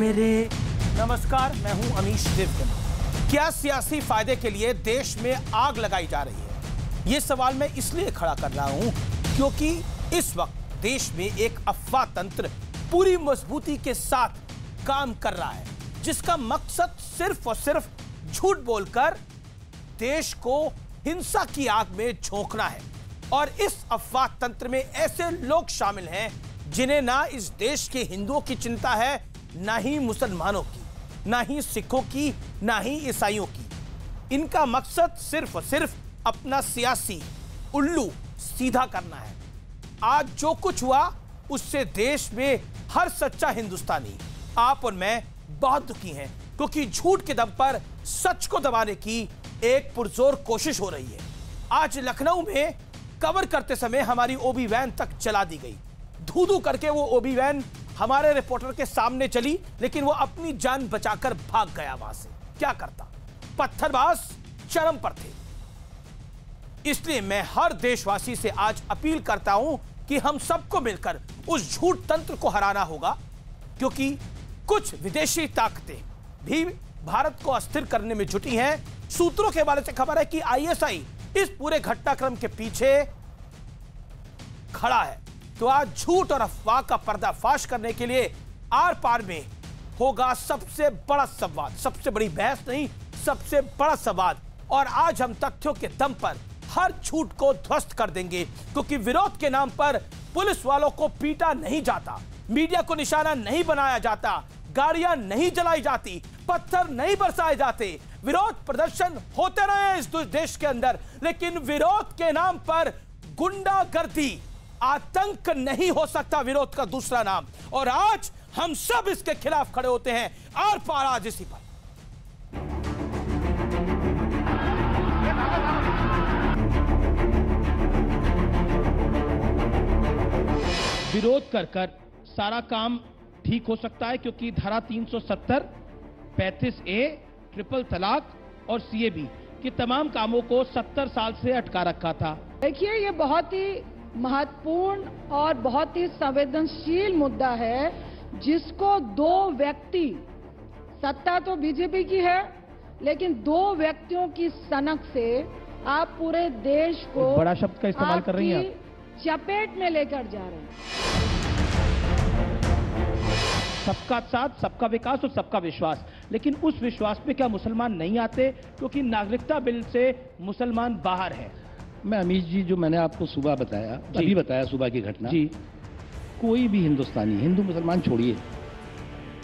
नमस्कार, मैं हूं अमीश देवगन। क्या सियासी फायदे के लिए देश में आग लगाई जा रही है, ये सवाल मैं इसलिए खड़ा कर रहा हूं क्योंकि इस वक्त देश में एक अफवाह तंत्र पूरी मजबूती के साथ काम कर रहा है, जिसका मकसद सिर्फ और सिर्फ झूठ बोलकर देश को हिंसा की आग में झोंकना है। और इस अफवाह तंत्र में ऐसे लोग शामिल हैं जिन्हें ना इस देश के हिंदुओं की चिंता है, ना ही मुसलमानों की, ना ही सिखों की, ना ही ईसाइयों की। इनका मकसद सिर्फ और सिर्फ अपना सियासी उल्लू सीधा करना है। आज जो कुछ हुआ उससे देश में हर सच्चा हिंदुस्तानी, आप और मैं, बहुत दुखी हैं क्योंकि झूठ के दम पर सच को दबाने की एक पुरजोर कोशिश हो रही है। आज लखनऊ में कवर करते समय हमारी ओबी वैन तक चला दी गई। धू धू करके वो ओबी वैन हमारे रिपोर्टर के सामने चली, लेकिन वो अपनी जान बचाकर भाग गया वहां से। क्या करता, पत्थरबाज चरम पर थे। इसलिए मैं हर देशवासी से आज अपील करता हूं कि हम सबको मिलकर उस झूठ तंत्र को हराना होगा, क्योंकि कुछ विदेशी ताकतें भी भारत को अस्थिर करने में जुटी हैं। सूत्रों के बारे से खबर है कि ISI इस पूरे घटनाक्रम के पीछे खड़ा है। तो आज झूठ और अफवाह का पर्दाफाश करने के लिए आर पार में होगा सबसे बड़ा संवाद, सबसे बड़ी बहस नहीं, सबसे बड़ा संवाद। और आज हम तथ्यों के दम पर हर झूठ को ध्वस्त कर देंगे, क्योंकि विरोध के नाम पर पुलिस वालों को पीटा नहीं जाता, मीडिया को निशाना नहीं बनाया जाता, गाड़ियां नहीं जलाई जाती, पत्थर नहीं बरसाए जाते। विरोध प्रदर्शन होते रहे इस देश के अंदर, लेकिन विरोध के नाम पर गुंडागर्दी, आतंक नहीं हो सकता विरोध का दूसरा नाम। और आज हम सब इसके खिलाफ खड़े होते हैं। आर पार आज इसी पर। विरोध कर कर सारा काम ठीक हो सकता है, क्योंकि धारा 370, 35A, ट्रिपल तलाक और CAB के तमाम कामों को 70 साल से अटका रखा था। देखिए, ये बहुत ही महत्वपूर्ण और बहुत ही संवेदनशील मुद्दा है, जिसको दो व्यक्ति, सत्ता तो बीजेपी की है, लेकिन दो व्यक्तियों की सनक से आप पूरे देश को बड़ा शब्द का इस्तेमाल कर रही हैं, चपेट में लेकर जा रहे हैं। सबका साथ, सबका विकास और सबका विश्वास, लेकिन उस विश्वास पे क्या मुसलमान नहीं आते, क्योंकि नागरिकता बिल से मुसलमान बाहर है। मैं अमीश जी, जो मैंने आपको सुबह बताया, अभी बताया सुबह की घटना जी, कोई भी हिंदुस्तानी, हिंदू मुसलमान छोड़िए,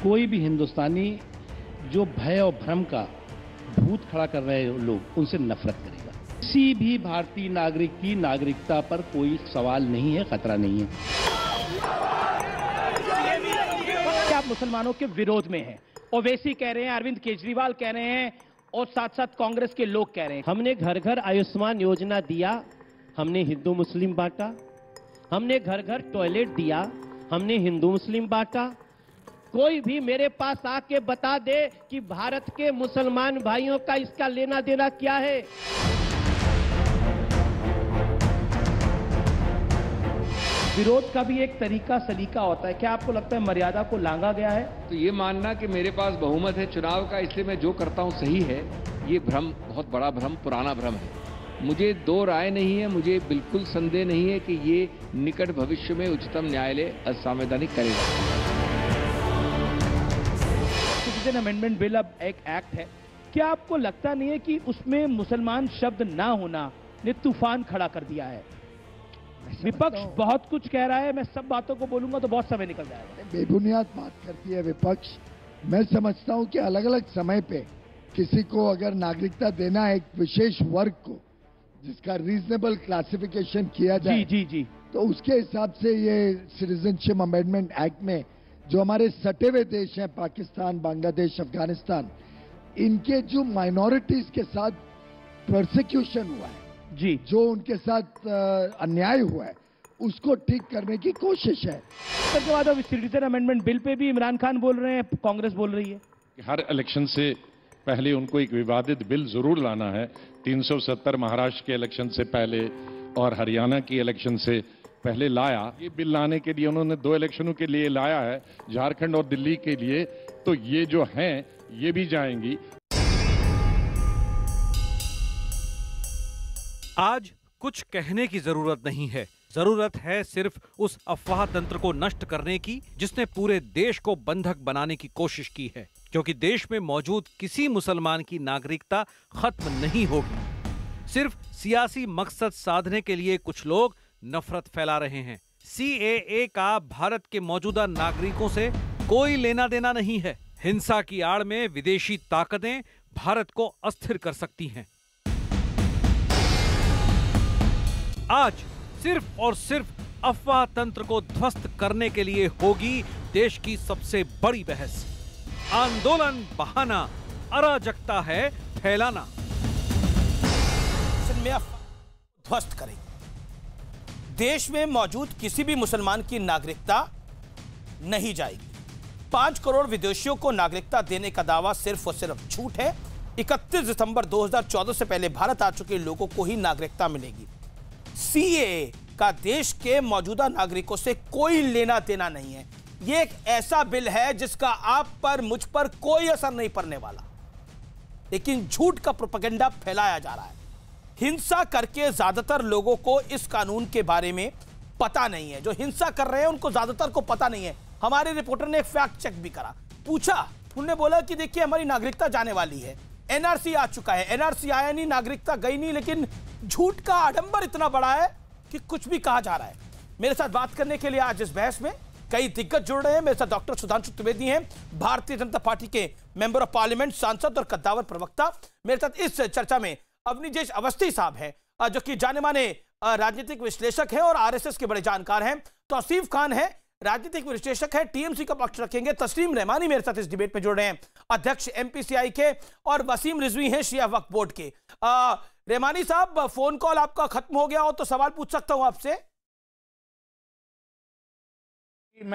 कोई भी हिंदुस्तानी जो भय और भ्रम का भूत खड़ा कर रहे लोग, उनसे नफरत करेगा। किसी भी भारतीय नागरिक की नागरिकता पर कोई सवाल नहीं है, खतरा नहीं है। क्या आप मुसलमानों के विरोध में हैं? ओवैसी कह रहे हैं, अरविंद केजरीवाल कह रहे हैं और साथ साथ कांग्रेस के लोग कह रहे हैं। हमने घर घर आयुष्मान योजना दिया, हमने हिंदू मुस्लिम बांटा, हमने घर घर टॉयलेट दिया, हमने हिंदू मुस्लिम बांटा। कोई भी मेरे पास आके बता दे कि भारत के मुसलमान भाइयों का इसका लेना देना क्या है। विरोध का भी एक तरीका सलीका होता है। क्या आपको लगता है मर्यादा को लांघा गया है? तो ये मानना कि मेरे पास बहुमत है चुनाव का, इसलिए मैं जो करता हूँ सही है, ये भ्रम, बहुत बड़ा भ्रम, पुराना भ्रम है। मुझे दो राय नहीं है, मुझे बिल्कुल संदेह नहीं है कि ये निकट भविष्य में उच्चतम न्यायालय असंवैधानिक करेगा। सिटीजन अमेंडमेंट बिल अब एक एक्ट है, क्या आपको लगता नहीं है कि उसमें मुसलमान शब्द ना होना ने तूफान खड़ा कर दिया है? विपक्ष बहुत कुछ कह रहा है, मैं सब बातों को बोलूंगा तो बहुत समय निकल जाएगा। बेबुनियाद बात करती है विपक्ष। मैं समझता हूं कि अलग अलग समय पे किसी को अगर नागरिकता देना है, एक विशेष वर्ग को, जिसका रीजनेबल क्लासिफिकेशन किया जाए, जी, तो उसके हिसाब से ये सिटीजनशिप अमेंडमेंट एक्ट में जो हमारे सटे हुए देश हैं, पाकिस्तान, बांग्लादेश, अफगानिस्तान, इनके जो माइनॉरिटीज के साथ प्रोसिक्यूशन हुआ है जी, जो उनके साथ अन्याय हुआ है, उसको ठीक करने की कोशिश है। उसके बाद अब सिटीजन अमेंडमेंट बिल पे भी इमरान खान बोल रहे हैं, कांग्रेस बोल रही है कि हर इलेक्शन से पहले उनको एक विवादित बिल जरूर लाना है। 370 महाराष्ट्र के इलेक्शन से पहले और हरियाणा की इलेक्शन से पहले लाया, ये बिल लाने के लिए उन्होंने दो इलेक्शनों के लिए लाया है, झारखंड और दिल्ली के लिए, तो ये जो हैं ये भी जाएंगी। आज कुछ कहने की जरूरत नहीं है, जरूरत है सिर्फ उस अफवाह तंत्र को नष्ट करने की जिसने पूरे देश को बंधक बनाने की कोशिश की है, क्योंकि देश में मौजूद किसी मुसलमान की नागरिकता खत्म नहीं होगी। सिर्फ सियासी मकसद साधने के लिए कुछ लोग नफरत फैला रहे हैं। CAA का भारत के मौजूदा नागरिकों से कोई लेना देना नहीं है। हिंसा की आड़ में विदेशी ताकतें भारत को अस्थिर कर सकती हैं। आज सिर्फ और सिर्फ अफवाह तंत्र को ध्वस्त करने के लिए होगी देश की सबसे बड़ी बहस। आंदोलन बहाना, अराजकता है फैलाना। ध्वस्त करेंगे देश में मौजूद किसी भी मुसलमान की नागरिकता नहीं जाएगी। 5 करोड़ विदेशियों को नागरिकता देने का दावा सिर्फ और सिर्फ झूठ है। 31 दिसंबर 2014 से पहले भारत आ चुके लोगों को ही नागरिकता मिलेगी। CAA का देश के मौजूदा नागरिकों से कोई लेना देना नहीं है। यह एक ऐसा बिल है जिसका आप पर, मुझ पर कोई असर नहीं पड़ने वाला, लेकिन झूठ का प्रोपेगेंडा फैलाया जा रहा है। हिंसा करके ज्यादातर लोगों को इस कानून के बारे में पता नहीं है। जो हिंसा कर रहे हैं उनको ज्यादातर को पता नहीं है। हमारे रिपोर्टर ने एक फैक्ट चेक भी करा, पूछा, उन्होंने बोला कि देखिए हमारी नागरिकता जाने वाली है, NRC आ चुका है। NRC आया नहीं, नागरिकता गई नहीं, लेकिन झूठ का आडंबर इतना बड़ा है कि कुछ भी कहा जा रहा है। मेरे साथ बात करने के लिए आज इस बहस में कई दिग्गज जुड़ रहे हैं। मेरे साथ डॉक्टर सुधांशु त्रिवेदी हैं, भारतीय जनता पार्टी के मेंबर ऑफ पार्लियामेंट, सांसद और कद्दावर प्रवक्ता। मेरे साथ इस चर्चा में अवनिजेश अवस्थी साहब हैं, जो कि जाने माने राजनीतिक विश्लेषक हैं और RSS के बड़े जानकार हैं। तौसीफ खान हैं, राजनीतिक विश्लेषक हैं, TMC का पक्ष रखेंगे। तस्लीम रहमानी मेरे साथ इस डिबेट में जुड़ रहे हैं, अध्यक्ष MPCI के, और वसीम रिजवी हैं शिया वक्फ बोर्ड के। रहमानी साहब, फोन कॉल आपका खत्म हो गया हो तो सवाल पूछ सकता हूं आपसे?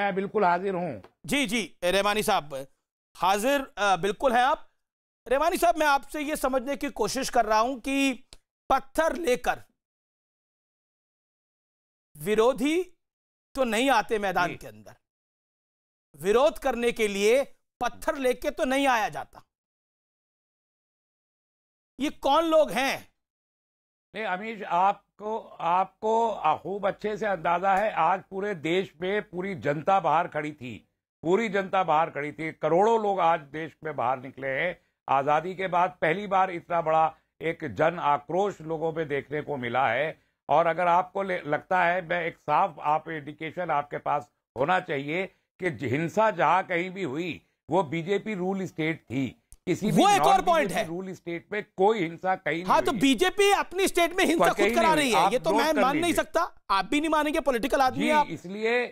मैं बिल्कुल हाजिर हूँ। जी जी रहमानी साहब, हाजिर बिल्कुल हैं आप। रहमानी साहब, मैं आपसे ये समझने की कोशिश कर रहा हूं कि पत्थर लेकर विरोधी तो नहीं आते मैदान के अंदर, विरोध करने के लिए पत्थर लेके तो नहीं आया जाता। ये कौन लोग हैं? नहीं अमीश, आपको खूब अच्छे से अंदाजा है। आज पूरे देश में पूरी जनता बाहर खड़ी थी, पूरी जनता बाहर खड़ी थी। करोड़ों लोग आज देश में बाहर निकले हैं। आज़ादी के बाद पहली बार इतना बड़ा एक जन आक्रोश लोगों में देखने को मिला है। और अगर आपको लगता है, मैं एक साफ इंडिकेशन आपके पास होना चाहिए कि हिंसा जहां कहीं भी हुई वो बीजेपी रूल स्टेट थी। किसी भी रूल स्टेट में कोई हिंसा कहीं नहीं। हाँ, तो बीजेपी अपनी स्टेट में हिंसा खुद करा रही है, ये तो मैं मान नहीं सकता। आप भी नहीं मानेंगे, पॉलिटिकल आदमी है। इसलिए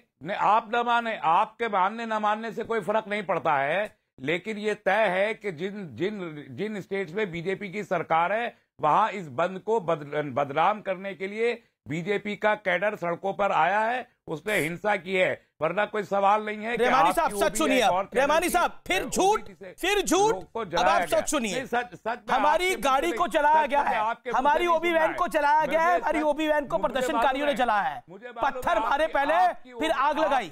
आप न माने, आपके मानने न मानने से कोई फर्क नहीं पड़ता है, लेकिन ये तय है कि जिन जिन जिन स्टेट्स में बीजेपी की सरकार है वहां इस बंद को बदनाम करने के लिए बीजेपी का कैडर सड़कों पर आया है, उसने हिंसा की है, वरना कोई सवाल नहीं है। रहमानी साहब सच सुनिए, रहमानी साहब फिर झूठ, अब आप सच सुनिए। हमारी गाड़ी को चलाया गया है, हमारी ओबी वैन को चलाया गया है, हमारी ओबी वैन को प्रदर्शनकारियों ने जलाया है, पत्थर मारे पहले, फिर आग लगाई।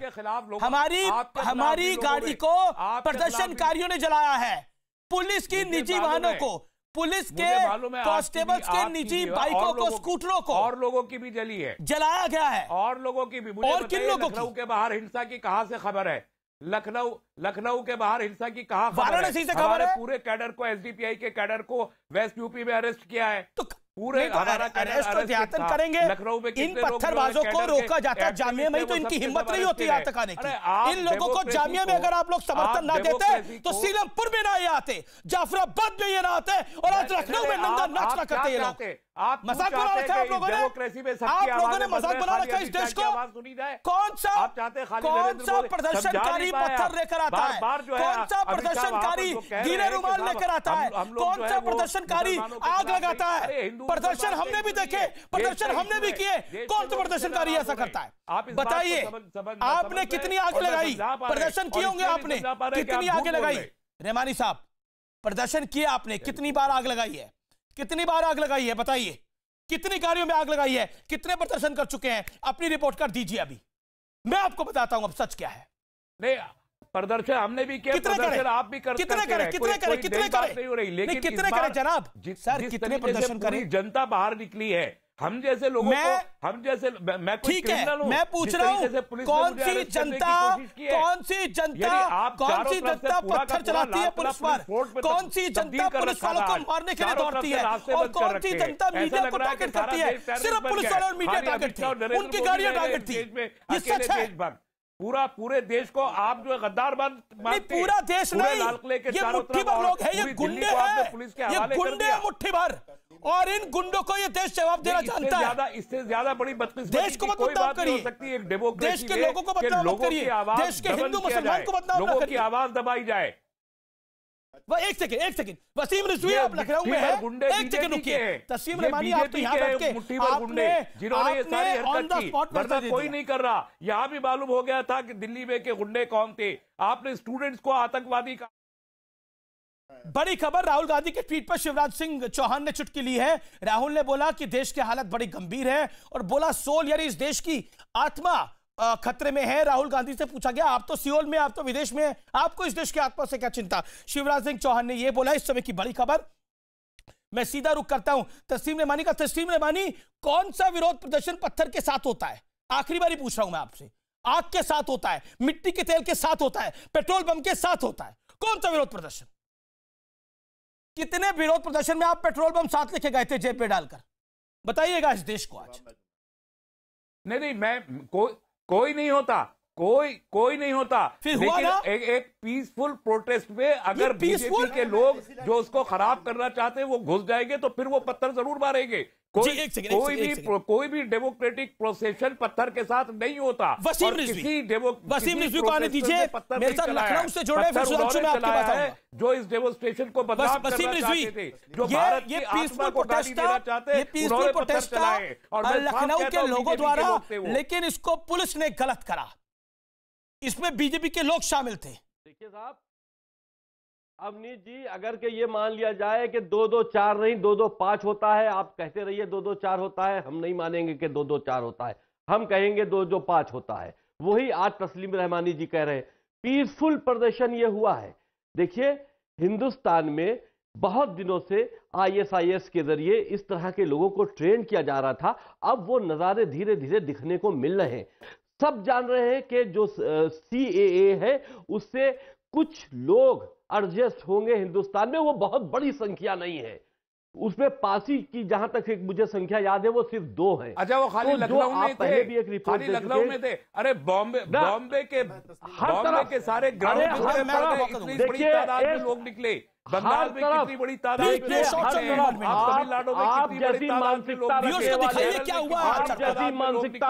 हमारी गाड़ी को प्रदर्शनकारियों ने जलाया है, पुलिस की निजी वाहनों को, पुलिस के कांस्टेबल्स के निजी बाइकों को, स्कूटरों को, और लोगों की भी जली है, जलाया गया है, और लोगों की भी। और किन लोगों की? लखनऊ के बाहर हिंसा की कहां से खबर है? लखनऊ के बाहर हिंसा की कहां खबर है? वाराणसी से खबर है। पूरे कैडर को, SDPI के कैडर को वेस्ट यूपी में अरेस्ट किया है। तो पूरे अरेस्ट करेंगे। लखनऊ में इन पत्थरबाजों को रोका जाता है जामिया में, तो इनकी हिम्मत नहीं होती यहाँ तक आने की। इन लोगों को जामिया में अगर आप लोग समर्थन ना देते तो सीलमपुर में ना ये आते, जाफराबाद में ये ना आते, और आज लखनऊ में नंगा नाच ना करते ये लोग। मजाक बना रखा है आप लोगों ने, आप लोगों ने मजाक बना रखा है इस देश को। कौन सा प्रदर्शनकारी पत्थर लेकर आता है? कौन सा प्रदर्शनकारी गीले रुमाल लेकर आता है? कौन सा प्रदर्शनकारी आग लगाता है? प्रदर्शन हमने भी देखे, प्रदर्शन हमने भी किए, कौन सा प्रदर्शनकारी ऐसा करता है? बताइए, आपने कितनी आग लगाई? प्रदर्शन किए होंगे आपने, कितनी आग लगाई? रहमानी साहब, प्रदर्शन किए आपने, कितनी बार आग लगाई है? बताइए। कितनी गाड़ियों में आग लगाई है, कितने प्रदर्शन कर चुके हैं, अपनी रिपोर्ट कर दीजिए। अभी मैं आपको बताता हूं अब सच क्या है। नहीं, प्रदर्शन हमने भी किया, प्रदर्शन आप भी करते हैं, कितने करें जनाब सर, कितने प्रदर्शन करें, जनता बाहर निकली है। हम जैसे लोगों को, हम जैसे, मैं ठीक है मैं पूछ रहा हूँ कौन सी जनता पत्थर चलाती है पुलिस पर, कौन सी जनता पुलिस वालों को मारने के लिए दौड़ती है, और कौन सी जनता मीडिया को टारगेट करती है। सिर्फ पुलिस वाले और मीडिया टारगेट थी, उनकी गाड़ियां टारगेट थी। ये सच है, पूरे देश को आप जो गद्दार मानते हैं, पूरा देश नहीं, लाल किले के चारों तरफ लोग हैं, ये गुंडे हैं, पुलिस के हवाले कर दिया, मुट्ठी भर, और इन गुंडों को ये देश जवाब देना जानता है। इससे ज्यादा बड़ी बदतमीजी देश को मत बदनाम करिए, देश के लोगों को बदनाम करिए, देश के हिंदू मुसलमान को बदनाम करिए, लोगों की आवाज दबाई जाए। एक सेकंड वसीम रिजवी आप लखनऊ में हैं, एक सेकंड रुकिए। तस्लीम रहमानी आप तो यहाँ बैठ के आपने ऑन द स्पॉट बता दिया, कोई नहीं कर रहा। यहाँ भी मालूम हो गया था कि दिल्ली में के गुंडे कौन थे। आपने स्टूडेंट्स को आतंकवादी का बड़ी खबर, राहुल गांधी के ट्वीट पर शिवराज सिंह चौहान ने चुटकी ली है। राहुल ने बोला कि देश की हालत बड़ी गंभीर है, और बोला सोल यानी इस देश की आत्मा खतरे में है। राहुल गांधी से पूछा गया आप तो सियोल में, आप तो विदेश में हैं, आपको इस देश की आत्मा से क्या चिंता। शिवराज सिंह चौहान ने यह बोला। इस समय की बड़ी खबर, मैं सीधा रुख करता हूं तस्लीम रहमानी का। तस्लीम रहमानी, कौन सा विरोध प्रदर्शन पत्थर के साथ होता है? आखिरी बार ही पूछ रहा हूं मैं आपसे, आग के साथ होता है, मिट्टी के तेल के साथ होता है, पेट्रोल पंप के साथ होता है, कौन सा विरोध प्रदर्शन? कितने विरोध प्रदर्शन में आप पेट्रोल पंप साथ लेके गए थे जेब में डालकर, बताइएगा इस देश को आज। नहीं, मैं कोई नहीं होता, कोई नहीं होता। फिर हुआ ना एक पीसफुल प्रोटेस्ट में, अगर बीजेपी के लोग जो उसको खराब करना चाहते हैं वो घुस जाएंगे तो फिर वो पत्थर जरूर मारेंगे। कोई भी डेमोक्रेटिक प्रोसेशन पत्थर के साथ नहीं होता। वसीम रिजवी को आने दीजिए, मेरे साथ लखनऊ से जुड़े हैं जो इस डेमोस्ट्रेशन को बदनाम करना चाहते थे, जो भारत की आत्मा को गाली देना चाहते, उन्होंने पत्थर चलाए और लखनऊ के लोगों द्वारा। लेकिन इसको पुलिस ने गलत करा, इसमें बीजेपी के लोग शामिल थे। देखिए साहब अवनीश जी, अगर के ये मान लिया जाए कि 2-2-4 नहीं 2-2-5 होता है, आप कहते रहिए 2-2-4 होता है, हम नहीं मानेंगे कि 2-2-4 होता है, हम कहेंगे 2-2-5 होता है। वही आज तस्लीम रहमानी जी कह रहे हैं पीसफुल प्रदर्शन ये हुआ है। देखिए हिंदुस्तान में बहुत दिनों से ISIS के जरिए इस तरह के लोगों को ट्रेन किया जा रहा था, अब वो नज़ारे धीरे धीरे दिखने को मिल रहे हैं। सब जान रहे हैं कि जो CAA है उससे कुछ लोग एडजस्ट होंगे हिंदुस्तान में, वो बहुत बड़ी संख्या नहीं है, उसमें पासी की जहां तक एक मुझे संख्या याद है वो सिर्फ 2 है। अच्छा वो खाली लखनऊ में थे, भी एक रिपोर्ट लखनऊ में थे। अरे बॉम्बे के सारे लोग निकले, बंगाल में कितनी बड़ी तादाद में, आप जैसी मानसिकता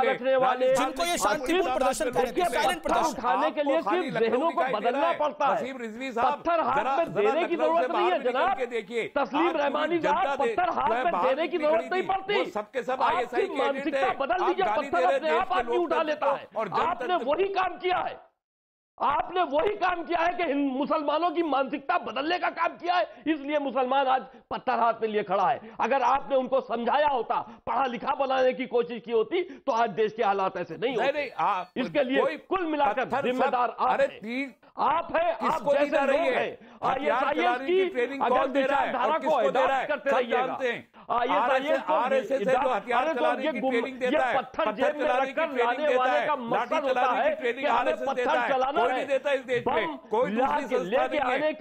रखने वाले, जिनको ये शांतिपूर्ण प्रदर्शन उठाने के लिए सिर्फ जहनों को बदलना पड़ता है। पत्थर हाथ में देने की जरूरत नहीं है जनाब, देखिए तस्लीम रहमानी साहब पत्थर हाथ में देने की जरूरत नहीं पड़ती, सबके सब आपकी मानसिकता बदल दीजिए, पत्थर अपने आप आदमी उठा लेता है। और आपने वही काम किया है, आपने वही काम किया है कि मुसलमानों की मानसिकता बदलने का काम किया है, इसलिए मुसलमान आज पत्थर हाथ में लिए खड़ा है। अगर आपने उनको समझाया होता, पढ़ा लिखा बनाने की कोशिश की होती तो आज देश के हालात ऐसे नहीं होते। इसके लिए कुल मिलाकर जिम्मेदार आप है, आप जैसे लोग हैं ISIS की अगर विचारधारा को एडॉप्ट करते रहिएगा, पत्थर जेब में रखकर लाने वाले का मकसद होता है कि हमें पत्थर चलाना है, लेके आने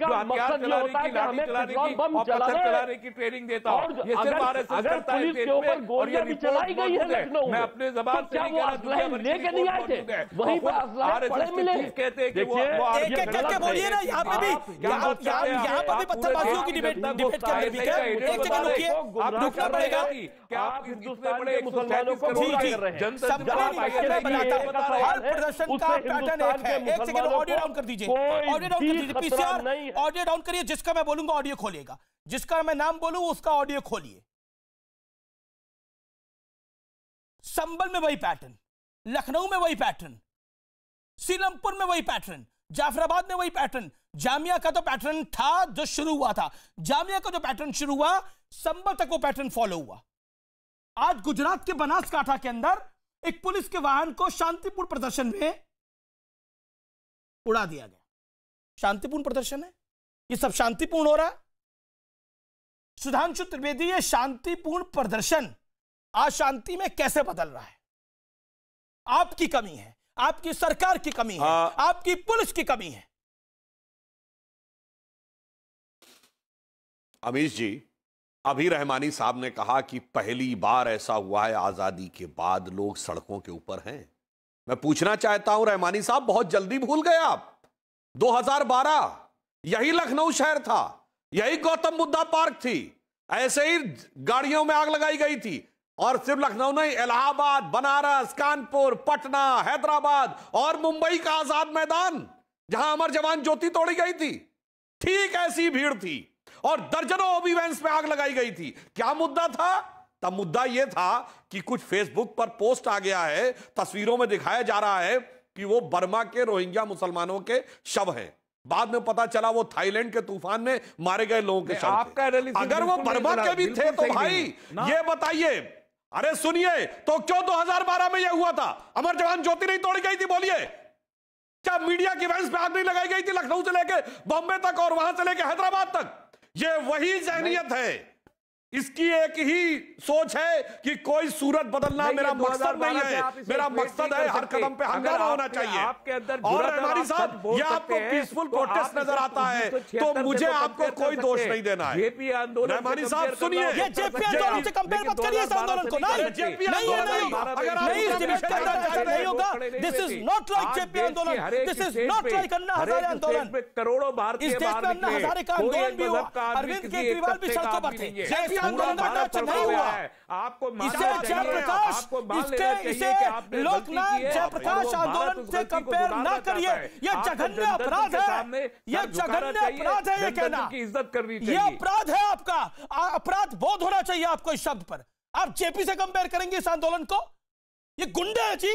का मकसद ये होता है कि हमें पेट्रोल बम चलाने की ट्रेनिंग देता हूँ। अगर पुलिस के ऊपर गोलियां भी चलाई गई है लखनऊ में, अपने जबान से लेके नहीं आए थे, वहीं पर असलाह पड़े मिले। देखिए बोलिए ना, यहाँ पे भी पत्थरबाजियों की डिबेट कर मुसलमानों को ऑडियो डाउन करिए, जिसका मैं बोलूंगा ऑडियो खोलिएगा, जिसका मैं नाम बोलूं उसका ऑडियो खोलिए। संबल में वही पैटर्न, लखनऊ में वही पैटर्न, सीलमपुर में वही पैटर्न, जाफराबाद में वही पैटर्न। जामिया का तो पैटर्न था जो शुरू हुआ था, जामिया का जो पैटर्न शुरू हुआ संभव तक वो पैटर्न फॉलो हुआ। आज गुजरात के बनासकाठा के अंदर एक पुलिस के वाहन को शांतिपूर्ण प्रदर्शन में उड़ा दिया गया। शांतिपूर्ण प्रदर्शन है, ये सब शांतिपूर्ण हो रहा है। सुधांशु त्रिवेदी, ये शांतिपूर्ण प्रदर्शन अशांति में कैसे बदल रहा है? आपकी कमी है, आपकी सरकार की कमी है, आपकी पुलिस की कमी है। अमीश जी, अभी रहमानी साहब ने कहा कि पहली बार ऐसा हुआ है आजादी के बाद लोग सड़कों के ऊपर हैं। मैं पूछना चाहता हूं रहमानी साहब, बहुत जल्दी भूल गए आप। 2012 यही लखनऊ शहर था, यही गौतम बुद्धा पार्क थी, ऐसे ही गाड़ियों में आग लगाई गई थी। और सिर्फ लखनऊ नहीं, इलाहाबाद, बनारस, कानपुर, पटना, हैदराबाद और मुंबई का आजाद मैदान जहां अमर जवान ज्योति तोड़ी गई थी, ठीक ऐसी भीड़ थी और दर्जनों ओबीवेंस में आग लगाई गई थी। क्या मुद्दा था तब? मुद्दा यह था कि कुछ फेसबुक पर पोस्ट आ गया है, तस्वीरों में दिखाया जा रहा है कि वो बर्मा के रोहिंग्या मुसलमानों के शव हैं। बाद में पता चला वो थाईलैंड के तूफान में मारे गए लोगों के शव थे। अगर वो बर्मा के भी थे तो भाई ये बताइए, अरे सुनिए, तो क्यों 2012 में यह हुआ था? अमर जवान ज्योति नहीं तोड़ी गई थी? बोलिए, क्या मीडिया की वैंस पे आग नहीं लगाई गई थी? लखनऊ से लेके बॉम्बे तक और वहां से लेके हैदराबाद तक ये वही जहनियत है। इसकी एक ही सोच है कि कोई सूरत बदलना मेरा मकसद नहीं है, मेरा मकसद है हर कदम पे हंगामा होना चाहिए। आपके अंदर और रहमानी साहब, ये आपको पीसफुल प्रोटेस्ट नजर आता है तो मुझे आपको कोई दोष नहीं देना है। जेपी आंदोलन, रहमानी साहब सुनिए, जेपी आंदोलन से कंपेयर मत करिए इस आंदोलन को। नहीं होगा, this is not like JP आंदोलन, this is not like Anna Hazare आंदोलन। करोड़ों भारतीय, इस देश में अन्ना हजारे का आंदोलन भी हुआ, अरविंद केजरीवाल भी सड़कों पर थे, नहीं हुआ है। आपको जयप्रकाश आंदोलन से कंपेयर ना करिए, यह जघन्य अपराध है, यह जघन्य अपराध है। ये कहना की इज्जत करनी चाहिए, यह अपराध है। आपका अपराध बोध होना चाहिए आपको इस शब्द पर। आप जेपी से कंपेयर करेंगे इस आंदोलन को? ये गुंडे हैं जी,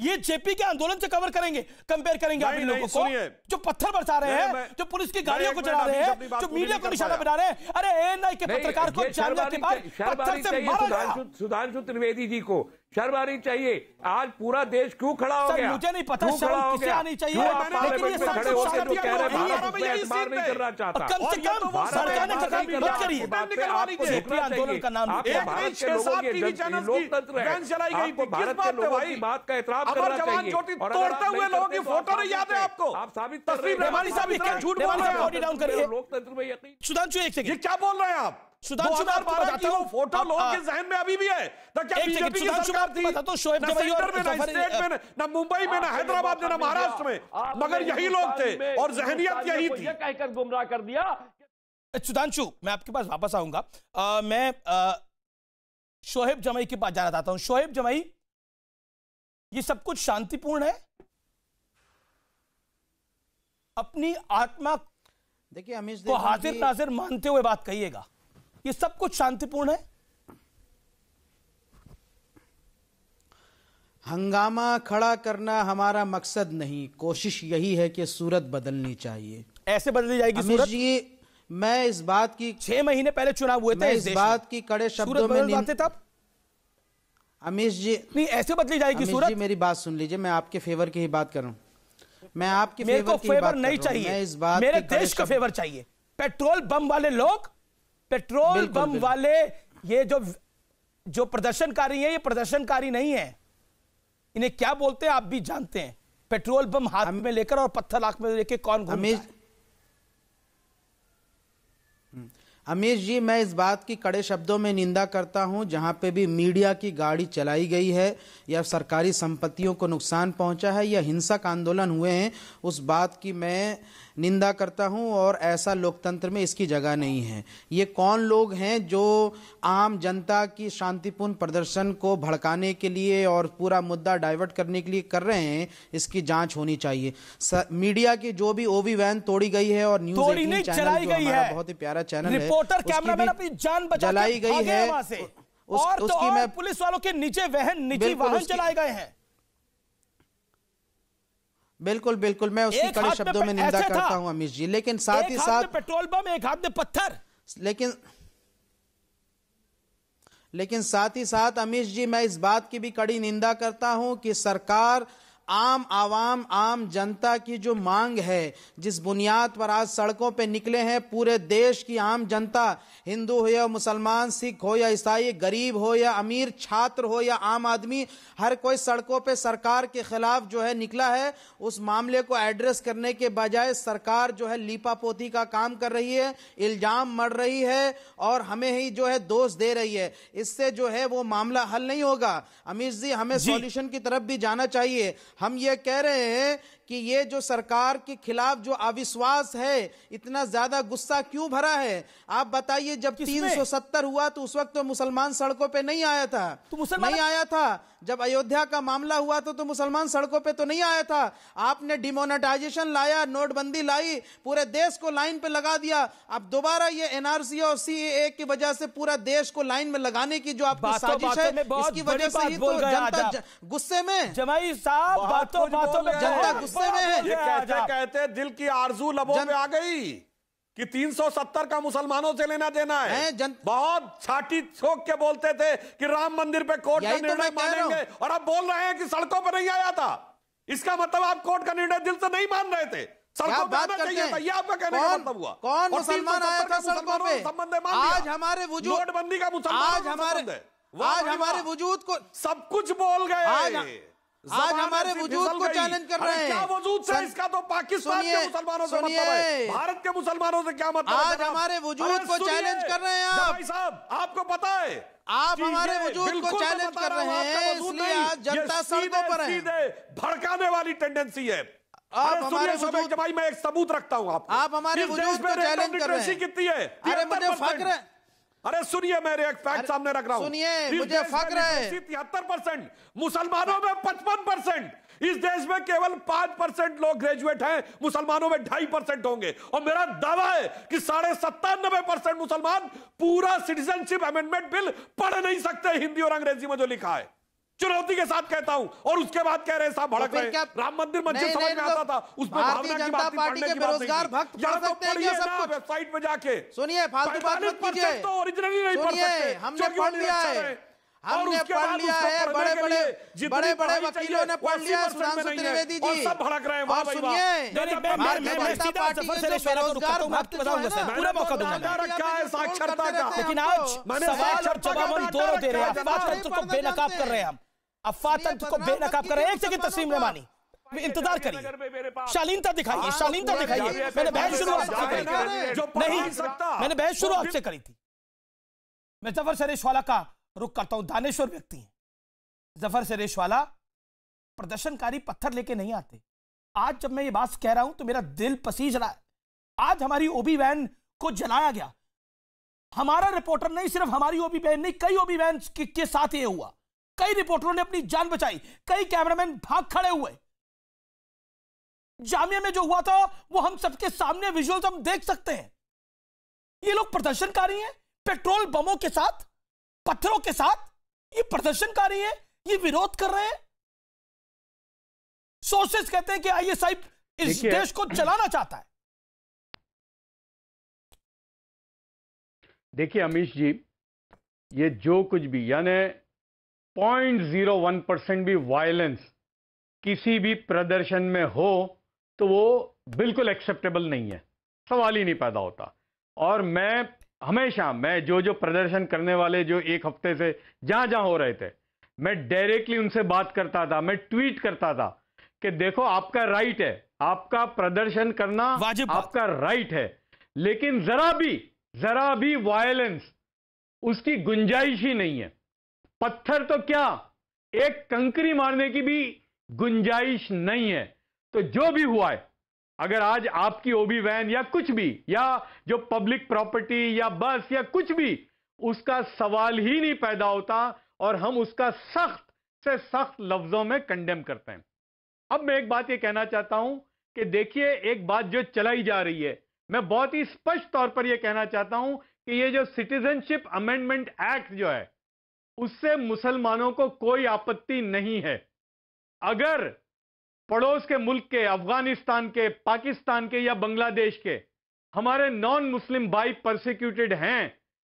ये जेपी के आंदोलन से कवर करेंगे, कंपेयर करेंगे आप इन लोगों को जो पत्थर बरसा रहे हैं, जो पुलिस की गाड़ियों को जला रहे हैं, जो मीडिया को निशाना बना रहे हैं। अरे एएनआई के पत्रकार को जानने के बाद पत्थर से मारा गया। सुधांशु त्रिवेदी जी को शर्म आनी चाहिए। आज पूरा देश क्यों खड़ा हो गया? मुझे नहीं पता शर्म किसे आनी चाहिए, लेकिन ये बात का एतराज करना चाहिए। तोड़ते हुए लोगों की फोटो नहीं याद है आपको? आप साबित कर रहे हैं, रहमानी साहब इतना झूठ बोल रहे हैं। बॉडी डाउन करिए, लोकतंत्र में यकीन। सुधांशु एक सेकंड, ये क्या बोल रहे हैं आप? सुधांशु मैं आपको बताता हूं, फोटो लोगों के जहन में अभी भी है। तो क्या बीजेपी की सरकार थी तो शोएब जवाई और स्टेट में ना, मुंबई में ना, हैदराबाद में ना, महाराष्ट्र में, मगर यही लोग थे और जहनियत यही थी। ये कहकर गुमराह कर दिया। सुधांशु मैं आपके पास वापस आऊंगा, मैं शोएब जवाई के पास जाना चाहता हूं। शोएब जवाई, ये सब कुछ शांतिपूर्ण है? अपनी आत्मा देखिए अमीश को हाजिर नाजिर मानते हुए बात कहिएगा, ये सब कुछ शांतिपूर्ण है? हंगामा खड़ा करना हमारा मकसद नहीं, कोशिश यही है कि सूरत बदलनी चाहिए। ऐसे बदली जाएगी सूरत? मैं इस बात की 6 महीने पहले चुनाव हुए थे, इस बात की कड़े शब्दों में निंदा करता हूं। अमीश जी नहीं, ऐसे बदली जाएगी सूरत? मेरी बात सुन लीजिए, मैं आपके फेवर की ही बात कर रहा हूं, मैं आपके फेवर नहीं चाहिए, इस बात मेरे देश का फेवर चाहिए। पेट्रोल बम वाले लोग, पेट्रोल बम वाले ये जो प्रदर्शनकारी है, ये प्रदर्शनकारी नहीं है। इन्हें क्या बोलते हैं आप भी जानते हैं, पेट्रोल बम हाथ में लेकर और पत्थर आंख में लेकर कौन घूमता है? अमीश जी मैं इस बात की कड़े शब्दों में निंदा करता हूं, जहां पे भी मीडिया की गाड़ी चलाई गई है या सरकारी संपत्तियों को नुकसान पहुंचा है या हिंसक आंदोलन हुए हैं, उस बात की मैं निंदा करता हूं। और ऐसा लोकतंत्र में इसकी जगह नहीं है। ये कौन लोग हैं जो आम जनता की शांतिपूर्ण प्रदर्शन को भड़काने के लिए और पूरा मुद्दा डाइवर्ट करने के लिए कर रहे हैं, इसकी जांच होनी चाहिए। मीडिया की जो भी ओवी वैन तोड़ी गई है और न्यूज़ 18 चैनल जो हमारा बहुत ही प्यारा चैनल है, रिपोर्टर कैमरामैन अपनी जान बचा के भाग गए वहां से, और उसकी मैं पुलिस वालों के नीचे वाहन चलाए गए हैं। बिल्कुल बिल्कुल मैं उसकी कड़े शब्दों में निंदा करता हूं अमीश जी, लेकिन साथ ही साथ पेट्रोल बम, एक हाथ में पत्थर, लेकिन लेकिन साथ ही साथ अमीश जी, मैं इस बात की भी कड़ी निंदा करता हूं कि सरकार आम जनता की जो मांग है, जिस बुनियाद पर आज सड़कों पे निकले हैं पूरे देश की आम जनता, हिंदू हो या मुसलमान, सिख हो या ईसाई, गरीब हो या अमीर, छात्र हो या आम आदमी, हर कोई सड़कों पे सरकार के खिलाफ जो है निकला है। उस मामले को एड्रेस करने के बजाय सरकार जो है लीपापोती का काम कर रही है, इल्जाम मढ़ रही है और हमें ही जो है दोष दे रही है। इससे जो है वो मामला हल नहीं होगा। अमीश जी, हमें सॉल्यूशन की तरफ भी जाना चाहिए। हम ये कह रहे हैं कि ये जो सरकार के खिलाफ जो अविश्वास है, इतना ज्यादा गुस्सा क्यों भरा है? आप बताइए, जब 370 हुआ तो उस वक्त तो मुसलमान सड़कों पे नहीं आया था, नहीं आया था। जब अयोध्या का मामला हुआ तो मुसलमान सड़कों पे तो नहीं आया था। आपने डिमोनेटाइजेशन लाया, नोटबंदी लाई, पूरे देश को लाइन पे लगा दिया। अब दोबारा ये एनआरसी और सीएए की वजह से पूरा देश को लाइन में लगाने की जो आपकी साजिश है, इसकी वजह से ही तो जनता गुस्से में, जमाई साहब बातों में जनता गुस्से में। ये कहते कहते दिल की आरजू लबों में आ गई कि 370 का मुसलमानों से लेना देना है। बहुत छाती ठोक के बोलते थे कि राम मंदिर पे कोर्ट का निर्णय मानेंगे, और अब बोल रहे हैं कि सड़कों पर नहीं आया था। इसका मतलब आप कोर्ट का निर्णय दिल से नहीं मान रहे थे, सड़कों पर आना चाहिए था। ये आपका कहने का मतलब हुआ। कौन मुसलमान आया था सड़कों पे? संबंध आज हमारे वजूद, नोटबंदी का मुसलमान, आज हमारे वजूद को सब कुछ बोल गए, आज हमारे वजूद को चैलेंज कर रहे हैं। क्या वजूद से? इसका तो पाकिस्तान के मुसलमानों से मतलब है, भारत के मुसलमानों से क्या मतलब? आज हमारे वजूद को चैलेंज कर रहे हैं आप साहब, आपको पता है आप हमारे वजूद को चैलेंज कर रहे हैं, इसलिए आज जनता सड़कों पर है। भड़काने वाली टेंडेंसी है। आप हमारे वजूद, मैं एक सबूत रखता हूँ आपको, आप हमारे वजूद को चैलेंज कर रहे हैं। कितनी है? अरे मुझे फक्र है, अरे सुनिए, मेरे एक फैक्ट सामने रख रहा हूं, सुनिए, मुझे फक्र है। 73%, मुसलमानों में 55%, इस देश में केवल 5% लोग ग्रेजुएट हैं, मुसलमानों में 2.5% होंगे। और मेरा दावा है कि 97.5% मुसलमान पूरा सिटीजनशिप अमेंडमेंट बिल पढ़ नहीं सकते, हिंदी और अंग्रेजी में जो लिखा है। चुनौती के साथ कहता हूं। और उसके बाद कह रहे साहब भड़क रहे, राम मंदिर मस्जिद समझ में आता था, उसमें भावना की बात नहीं, बेरोजगार भक्त पढ़ सकते हैं सब वेबसाइट में जाके। सुनिए, फालतू बात मत कीजिए, तो ओरिजिनली नहीं पढ़ सकते, हमने पढ़ लिया है, हमने पढ़ लिया है, बड़े बड़े वकीलों ने पढ़ लिया है, सुधांशु त्रिवेदी जी, सब भड़क रहे हैं। और सुनिए, साक्षरता का, लेकिन आज बेनकाब कर रहे हैं, हम अफवाह तंत्र को बेनकाब कर रहे हैं। एक सेकंड तस्लीम रहमानी, इंतजार करिए, शालीनता दिखाइए, शालीनता दिखाइए। मैंने बहस शुरू आपसे करी थी, मैं जफर सरेशवाला का रुक करता हूं, दानेश्वर व्यक्ति हैं जफर सरेशवाला, प्रदर्शनकारी पत्थर लेके नहीं आते। आज जब मैं ये बात कह रहा हूं तो मेरा दिल पसीज रहा है। आज हमारी ओबी वैन को जलाया गया, हमारा रिपोर्टर नहीं, सिर्फ हमारी ओबी वैन नहीं, कई ओबी वैन के साथ ये हुआ, कई रिपोर्टरों ने अपनी जान बचाई, कई कैमरामैन भाग खड़े हुए। जामिया में जो हुआ था वो हम सबके सामने विजुअल्स हम देख सकते हैं। ये लोग प्रदर्शनकारी हैं, पेट्रोल बमों के साथ, पत्थरों के साथ ये प्रदर्शनकारी है, ये विरोध कर रहे हैं। सोर्सेस कहते हैं कि आईएसआई इस देश को चलाना चाहता है। देखिए अमीश जी, ये जो कुछ भी, यानी 0.01% भी वायलेंस किसी भी प्रदर्शन में हो तो वो बिल्कुल एक्सेप्टेबल नहीं है, सवाल ही नहीं पैदा होता। और मैं हमेशा जो प्रदर्शन करने वाले, जो एक हफ्ते से जहां हो रहे थे, मैं डायरेक्टली उनसे बात करता था, मैं ट्वीट करता था कि देखो आपका राइट है, आपका प्रदर्शन करना आपका राइट है, लेकिन जरा भी वायलेंस उसकी गुंजाइश ही नहीं है। पत्थर तो क्या, एक कंकरी मारने की भी गुंजाइश नहीं है। तो जो भी हुआ है, अगर आज आपकी ओबी वैन या कुछ भी, या जो पब्लिक प्रॉपर्टी या बस या कुछ भी, उसका सवाल ही नहीं पैदा होता, और हम उसका सख्त से सख्त लफ्जों में कंडेम करते हैं। अब मैं एक बात ये कहना चाहता हूं कि देखिए, एक बात जो चलाई जा रही है, मैं बहुत ही स्पष्ट तौर पर यह कहना चाहता हूं कि ये जो सिटीजनशिप अमेंडमेंट एक्ट जो है, उससे मुसलमानों को कोई आपत्ति नहीं है। अगर पड़ोस के मुल्क के, अफगानिस्तान के, पाकिस्तान के या बांग्लादेश के हमारे नॉन मुस्लिम भाई परसिक्यूटेड हैं,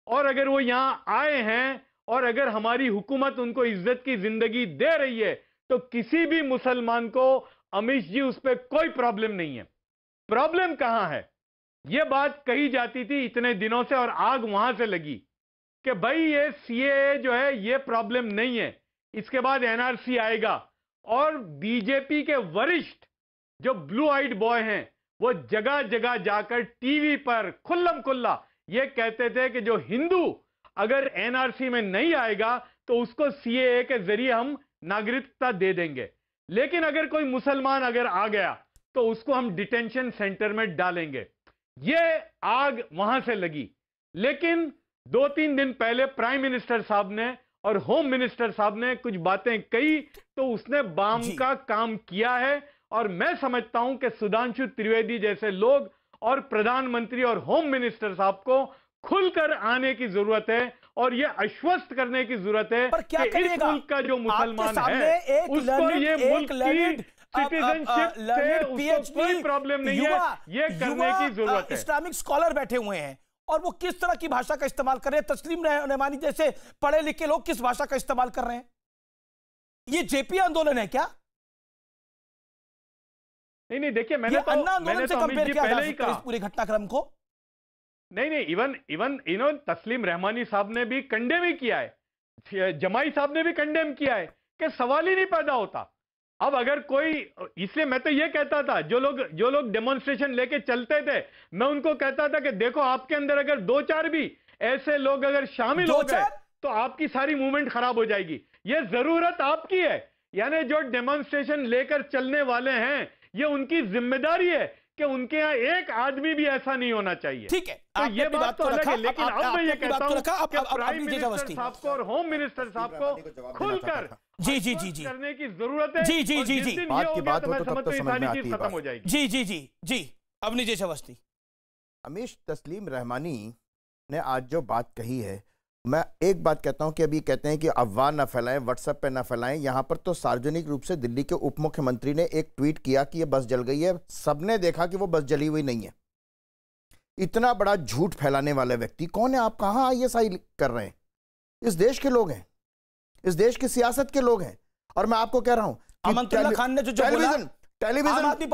और अगर वो यहाँ आए हैं और अगर हमारी हुकूमत उनको इज्जत की जिंदगी दे रही है तो किसी भी मुसलमान को अमीश जी उस पर कोई प्रॉब्लम नहीं है। प्रॉब्लम कहां है? यह बात कही जाती थी इतने दिनों से और आग वहां से लगी कि भाई ये सीएए जो है ये प्रॉब्लम नहीं है, इसके बाद एनआरसी आएगा। और बीजेपी के वरिष्ठ जो ब्लू आइड बॉय हैं वो जगह जगह जाकर टीवी पर खुल्लम खुल्ला ये कहते थे कि जो हिंदू अगर एनआरसी में नहीं आएगा तो उसको सीएए के जरिए हम नागरिकता दे देंगे, लेकिन अगर कोई मुसलमान अगर आ गया तो उसको हम डिटेंशन सेंटर में डालेंगे। ये आग वहां से लगी। लेकिन 2-3 दिन पहले प्राइम मिनिस्टर साहब ने और होम मिनिस्टर साहब ने कुछ बातें कही तो उसने बाम का काम किया है। और मैं समझता हूं कि सुधांशु त्रिवेदी जैसे लोग और प्रधानमंत्री और होम मिनिस्टर साहब को खुलकर आने की जरूरत है और ये आश्वस्त करने की जरूरत है कि इस मुल्क का जो मुसलमान है उसको ये मुल्क की सिटीजनशिप प्रॉब्लम नहीं है, ये करने की जरूरत है। इस्लामिक स्कॉलर बैठे हुए हैं और वो किस तरह की भाषा का इस्तेमाल कर रहे हैं। तस्लीम रहमानी जैसे पढ़े लिखे लोग किस भाषा का इस्तेमाल कर रहे हैं? ये जेपी आंदोलन है क्या? नहीं, देखिए अन्ना आंदोलन से कंपेयर किया जा सकता है इस पूरे घटनाक्रम को। नहीं, इवन तस्लीम रहमानी साहब ने भी कंडेम ही किया है, जमाई साहब ने भी कंडेम किया है कि सवाल ही नहीं पैदा होता। अब अगर कोई, इसलिए मैं तो ये कहता था जो लोग डेमोन्स्ट्रेशन लेके चलते थे, मैं उनको कहता था कि देखो आपके अंदर अगर 2-4 भी ऐसे लोग अगर शामिल हो गए तो आपकी सारी मूवमेंट खराब हो जाएगी। ये जरूरत आपकी है, यानी जो डेमोन्स्ट्रेशन लेकर चलने वाले हैं ये उनकी जिम्मेदारी है कि उनके यहाँ एक आदमी भी ऐसा नहीं होना चाहिए। ठीक है, तो ये बात तो अलग है, लेकिन अब मैं ये कहता हूं कि प्राइम मिनिस्टर साहब को और होम मिनिस्टर साहब को खुलकर जी करने की जरूरत है। जी खत्म हो जाएगी। जी अवनिजेश अवस्थी, अमीश, तस्लीम रहमानी ने आज जो बात कही है, मैं एक बात कहता हूं कि अभी कहते हैं कि अफवाह ना फैलाएं, व्हाट्सएप पे ना फैलाएं। यहाँ पर तो सार्वजनिक रूप से दिल्ली के उप मुख्यमंत्री ने एक ट्वीट किया कि ये बस जल गई है, सबने देखा कि वो बस जली हुई नहीं है। इतना बड़ा झूठ फैलाने वाला व्यक्ति कौन है? आप कहाँ आईएसआई कर रहे हैं? इस देश के लोग हैं, इस देश की सियासत के लोग हैं। और मैं आपको कह रहा हूँ टेलीविजन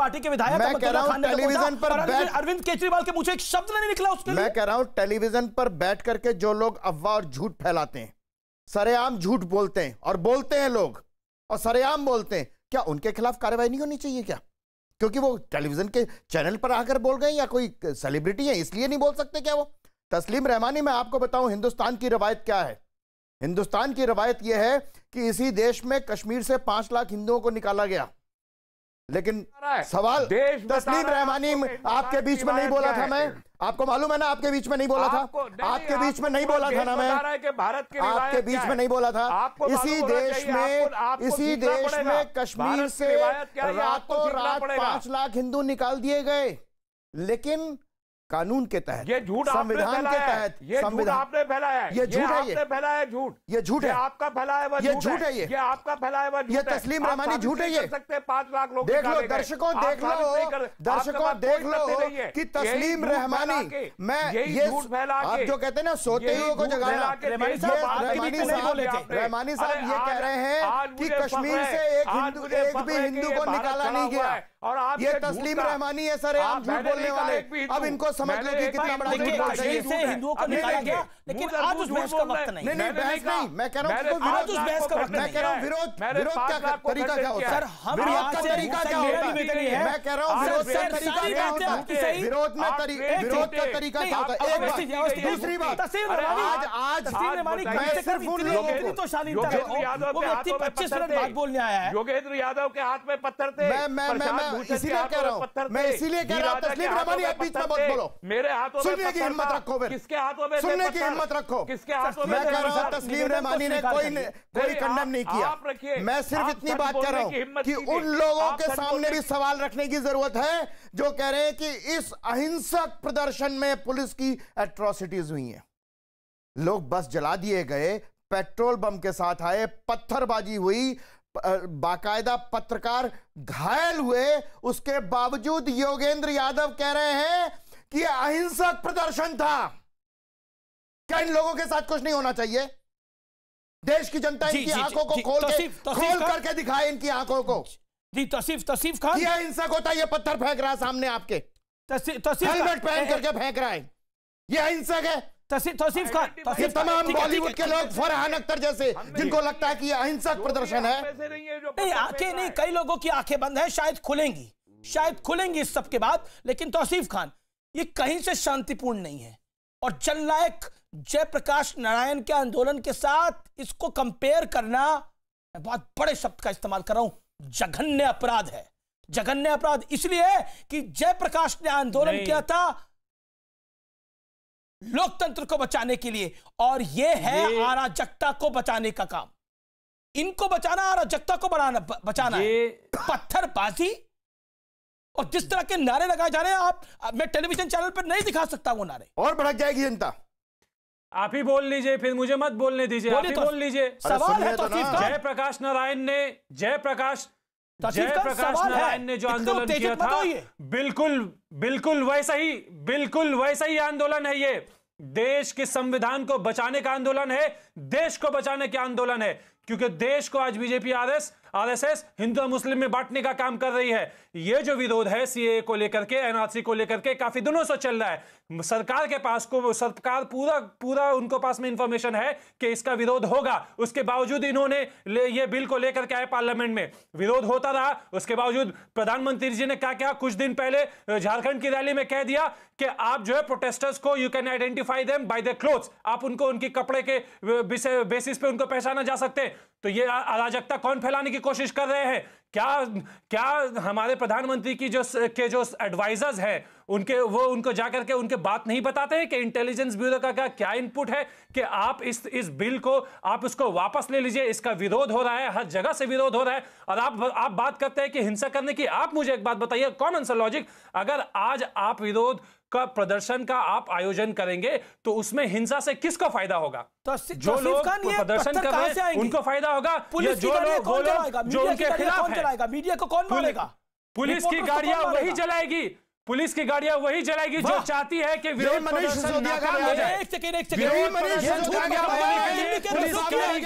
पर बैठ करके जो लोग अफवाह और झूठ फैलाते हैं, सरेआम झूठ बोलते हैं और बोलते हैं लोग और सरेआम बोलते हैं, क्या उनके खिलाफ कार्रवाई नहीं होनी चाहिए क्या? क्योंकि वो टेलीविजन के चैनल पर आकर बोल गए या कोई सेलिब्रिटी है इसलिए नहीं बोल सकते क्या वो? तस्लीम रहमानी, मैं आपको बताऊं हिंदुस्तान की रवायत क्या है। हिंदुस्तान की रवायत यह है कि इसी देश में कश्मीर से 5 लाख हिंदुओं को निकाला गया, लेकिन सवाल तस्लीम रहमानी आपके बीच में नहीं बोला था। मैं आपको मालूम है ना, आपके बीच में नहीं बोला था, आपके बीच में नहीं बोला था ना, मैं आपके बीच में नहीं बोला था। इसी देश में कश्मीर से रातों रात 5 लाख हिंदू निकाल दिए गए, लेकिन कानून के तहत, संविधान के तहत। ये झूठ आपने फैलाया है, ये झूठ है, ये फैलाया है झूठ, ये झूठ है आपका फैलाया हुआ, ये झूठ है, ये आपका फैलाया हुआ, ये तस्लीम रहमानी झूठ है। ये 5 लाख लोग देख लो, दर्शकों देख लो, दर्शकों देख लो कि तस्लीम रहमानी, मैं ये झूठ फैला, आप जो कहते हैं ना सोते हुए को जगाना, रहमानी साहब ये कह रहे हैं कि कश्मीर से एक भी हिंदू को निकाला नहीं गया। और आप ये तस्लीम रहमानी है सर, आप झूठ बोलने वाले, अब इनको समझ लो कि कितना बड़ा झूठ बोल रहे हैं। हिंदुओं को निकाला गया, लेकिन आज उस बहस का वक्त नहीं। नहीं, बहस नहीं, मैं कह रहा हूं आज उस बहस का वक्त नहीं। मैं कह रहा हूं विरोध का तरीका क्या होता है सर, हम आपका तरीका क्या होता है? मैं कह रहा हूं विरोध का तरीका क्या होता है? विरोध का तरीका क्या होता है? दूसरी बात, आज मैं सिर्फ उन लोगों को, वो व्यक्ति 25 मिनट बात बोलने आया है, योगेंद्र यादव के हाथ में पत्थर थे, इसीलिए कह रहा हूं, मैं इसीलिए कह रहा हूं तस्लीम रहमानी आप बीच में मत बोलो, मेरे हाथों में सुनने की हिम्मत रखो, किसके हाथों में सुनने की हिम्मत रखो, किसके हाथों में? मैं कह रहा हूं तस्लीम रहमानी ने कोई कंडेम नहीं किया। मैं सिर्फ इतनी बात कर रहा हूं कि उन लोगों के सामने भी सवाल रखने की जरूरत है जो कह रहे हैं कि इस अहिंसक प्रदर्शन में पुलिस की एट्रोसिटीज हुई है, लोग बस जला दिए गए, पेट्रोल बम के साथ आए, पत्थरबाजी हुई, बाकायदा पत्रकार घायल हुए, उसके बावजूद योगेंद्र यादव कह रहे हैं कि यह अहिंसक प्रदर्शन था। क्या इन लोगों के साथ कुछ नहीं होना चाहिए? देश की जनता इनकी आंखों को खोल करके दिखाए, इनकी आंखों को। जी तौसीफ खान, यह हिंसक होता है, ये पत्थर फेंक रहा है सामने आपके, हेलमेट पहन करके फेंक रहा है, यह हिंसक है। तौसीफ खान, ये तमाम बॉलीवुड के लोग फरहान अख्तर जैसे, जिनको लगता है कि यह अहिंसक प्रदर्शन है। नहीं, आंखें नहीं, कई लोगों की आंखें बंद है, शायद खुलेंगी इस सब के बाद। लेकिन तौसीफ खान, ये कहीं से शांतिपूर्ण नहीं है, और जननायक जयप्रकाश नारायण के आंदोलन के साथ इसको कंपेयर करना, मैं बहुत बड़े शब्द का इस्तेमाल कर रहा हूं, जघन्य अपराध है। जघन्य अपराध इसलिए कि जयप्रकाश ने आंदोलन किया था लोकतंत्र को बचाने के लिए, और यह है अराजकता को बचाने का काम। इनको बचाना, अराजकता को बचाना है। पत्थरबाजी और जिस तरह के नारे लगाए जा रहे हैं, आप मैं टेलीविजन चैनल पर नहीं दिखा सकता वो नारे, और भड़क जाएगी जनता। आप ही बोल लीजिए, फिर मुझे मत बोलने दीजिए, आप ही बोल लीजिए। सवाल है जयप्रकाश नारायण ने जो आंदोलन किया था, बिल्कुल वैसा ही आंदोलन है। ये देश के संविधान को बचाने का आंदोलन है, देश को बचाने का आंदोलन है, क्योंकि देश को आज बीजेपी आरएसएस हिंदू और मुस्लिम में बांटने का काम कर रही है। ये जो विरोध है सीएए को लेकर के, एनआरसी को लेकर के, काफी दिनों से चल रहा है। सरकार के पास को सरकार पूरा उनको पास में इंफॉर्मेशन है कि इसका विरोध होगा, उसके बावजूद इन्होंने ये बिल को लेकर के आए पार्लियामेंट में, विरोध होता रहा। उसके बावजूद प्रधानमंत्री जी ने क्या कुछ दिन पहले झारखंड की रैली में कह दिया कि आप जो है प्रोटेस्टर्स को, you can identify them by their clothes, आप उनको उनके कपड़े के बेसिस पे उनको पहचाना जा सकते हैं। तो ये अराजकता कौन फैलाने की कोशिश कर रहे हैं? क्या हमारे प्रधानमंत्री की जो एडवाइजर्स हैं, उनको जाकर के उनके बात नहीं बताते हैं कि इंटेलिजेंस ब्यूरो का क्या इनपुट है कि आप इस बिल को आप उसको वापस ले लीजिए, इसका विरोध हो रहा है, हर जगह से विरोध हो रहा है। और आप बात करते हैं कि हिंसा करने की। आप मुझे एक बात बताइए, कॉमन सा लॉजिक, अगर आज आप विरोध का प्रदर्शन का आप आयोजन करेंगे तो उसमें हिंसा से किसको फायदा होगा? जो लोग प्रदर्शन कर रहे हैं उनको फायदा होगा, जो उनके खिलाफ है। मीडिया को कौन मारेगा? पुलिस की गाड़ियां वही जलाएगी, जो चाहती है कि विरोध प्रदर्शन नाकाम हो जाए।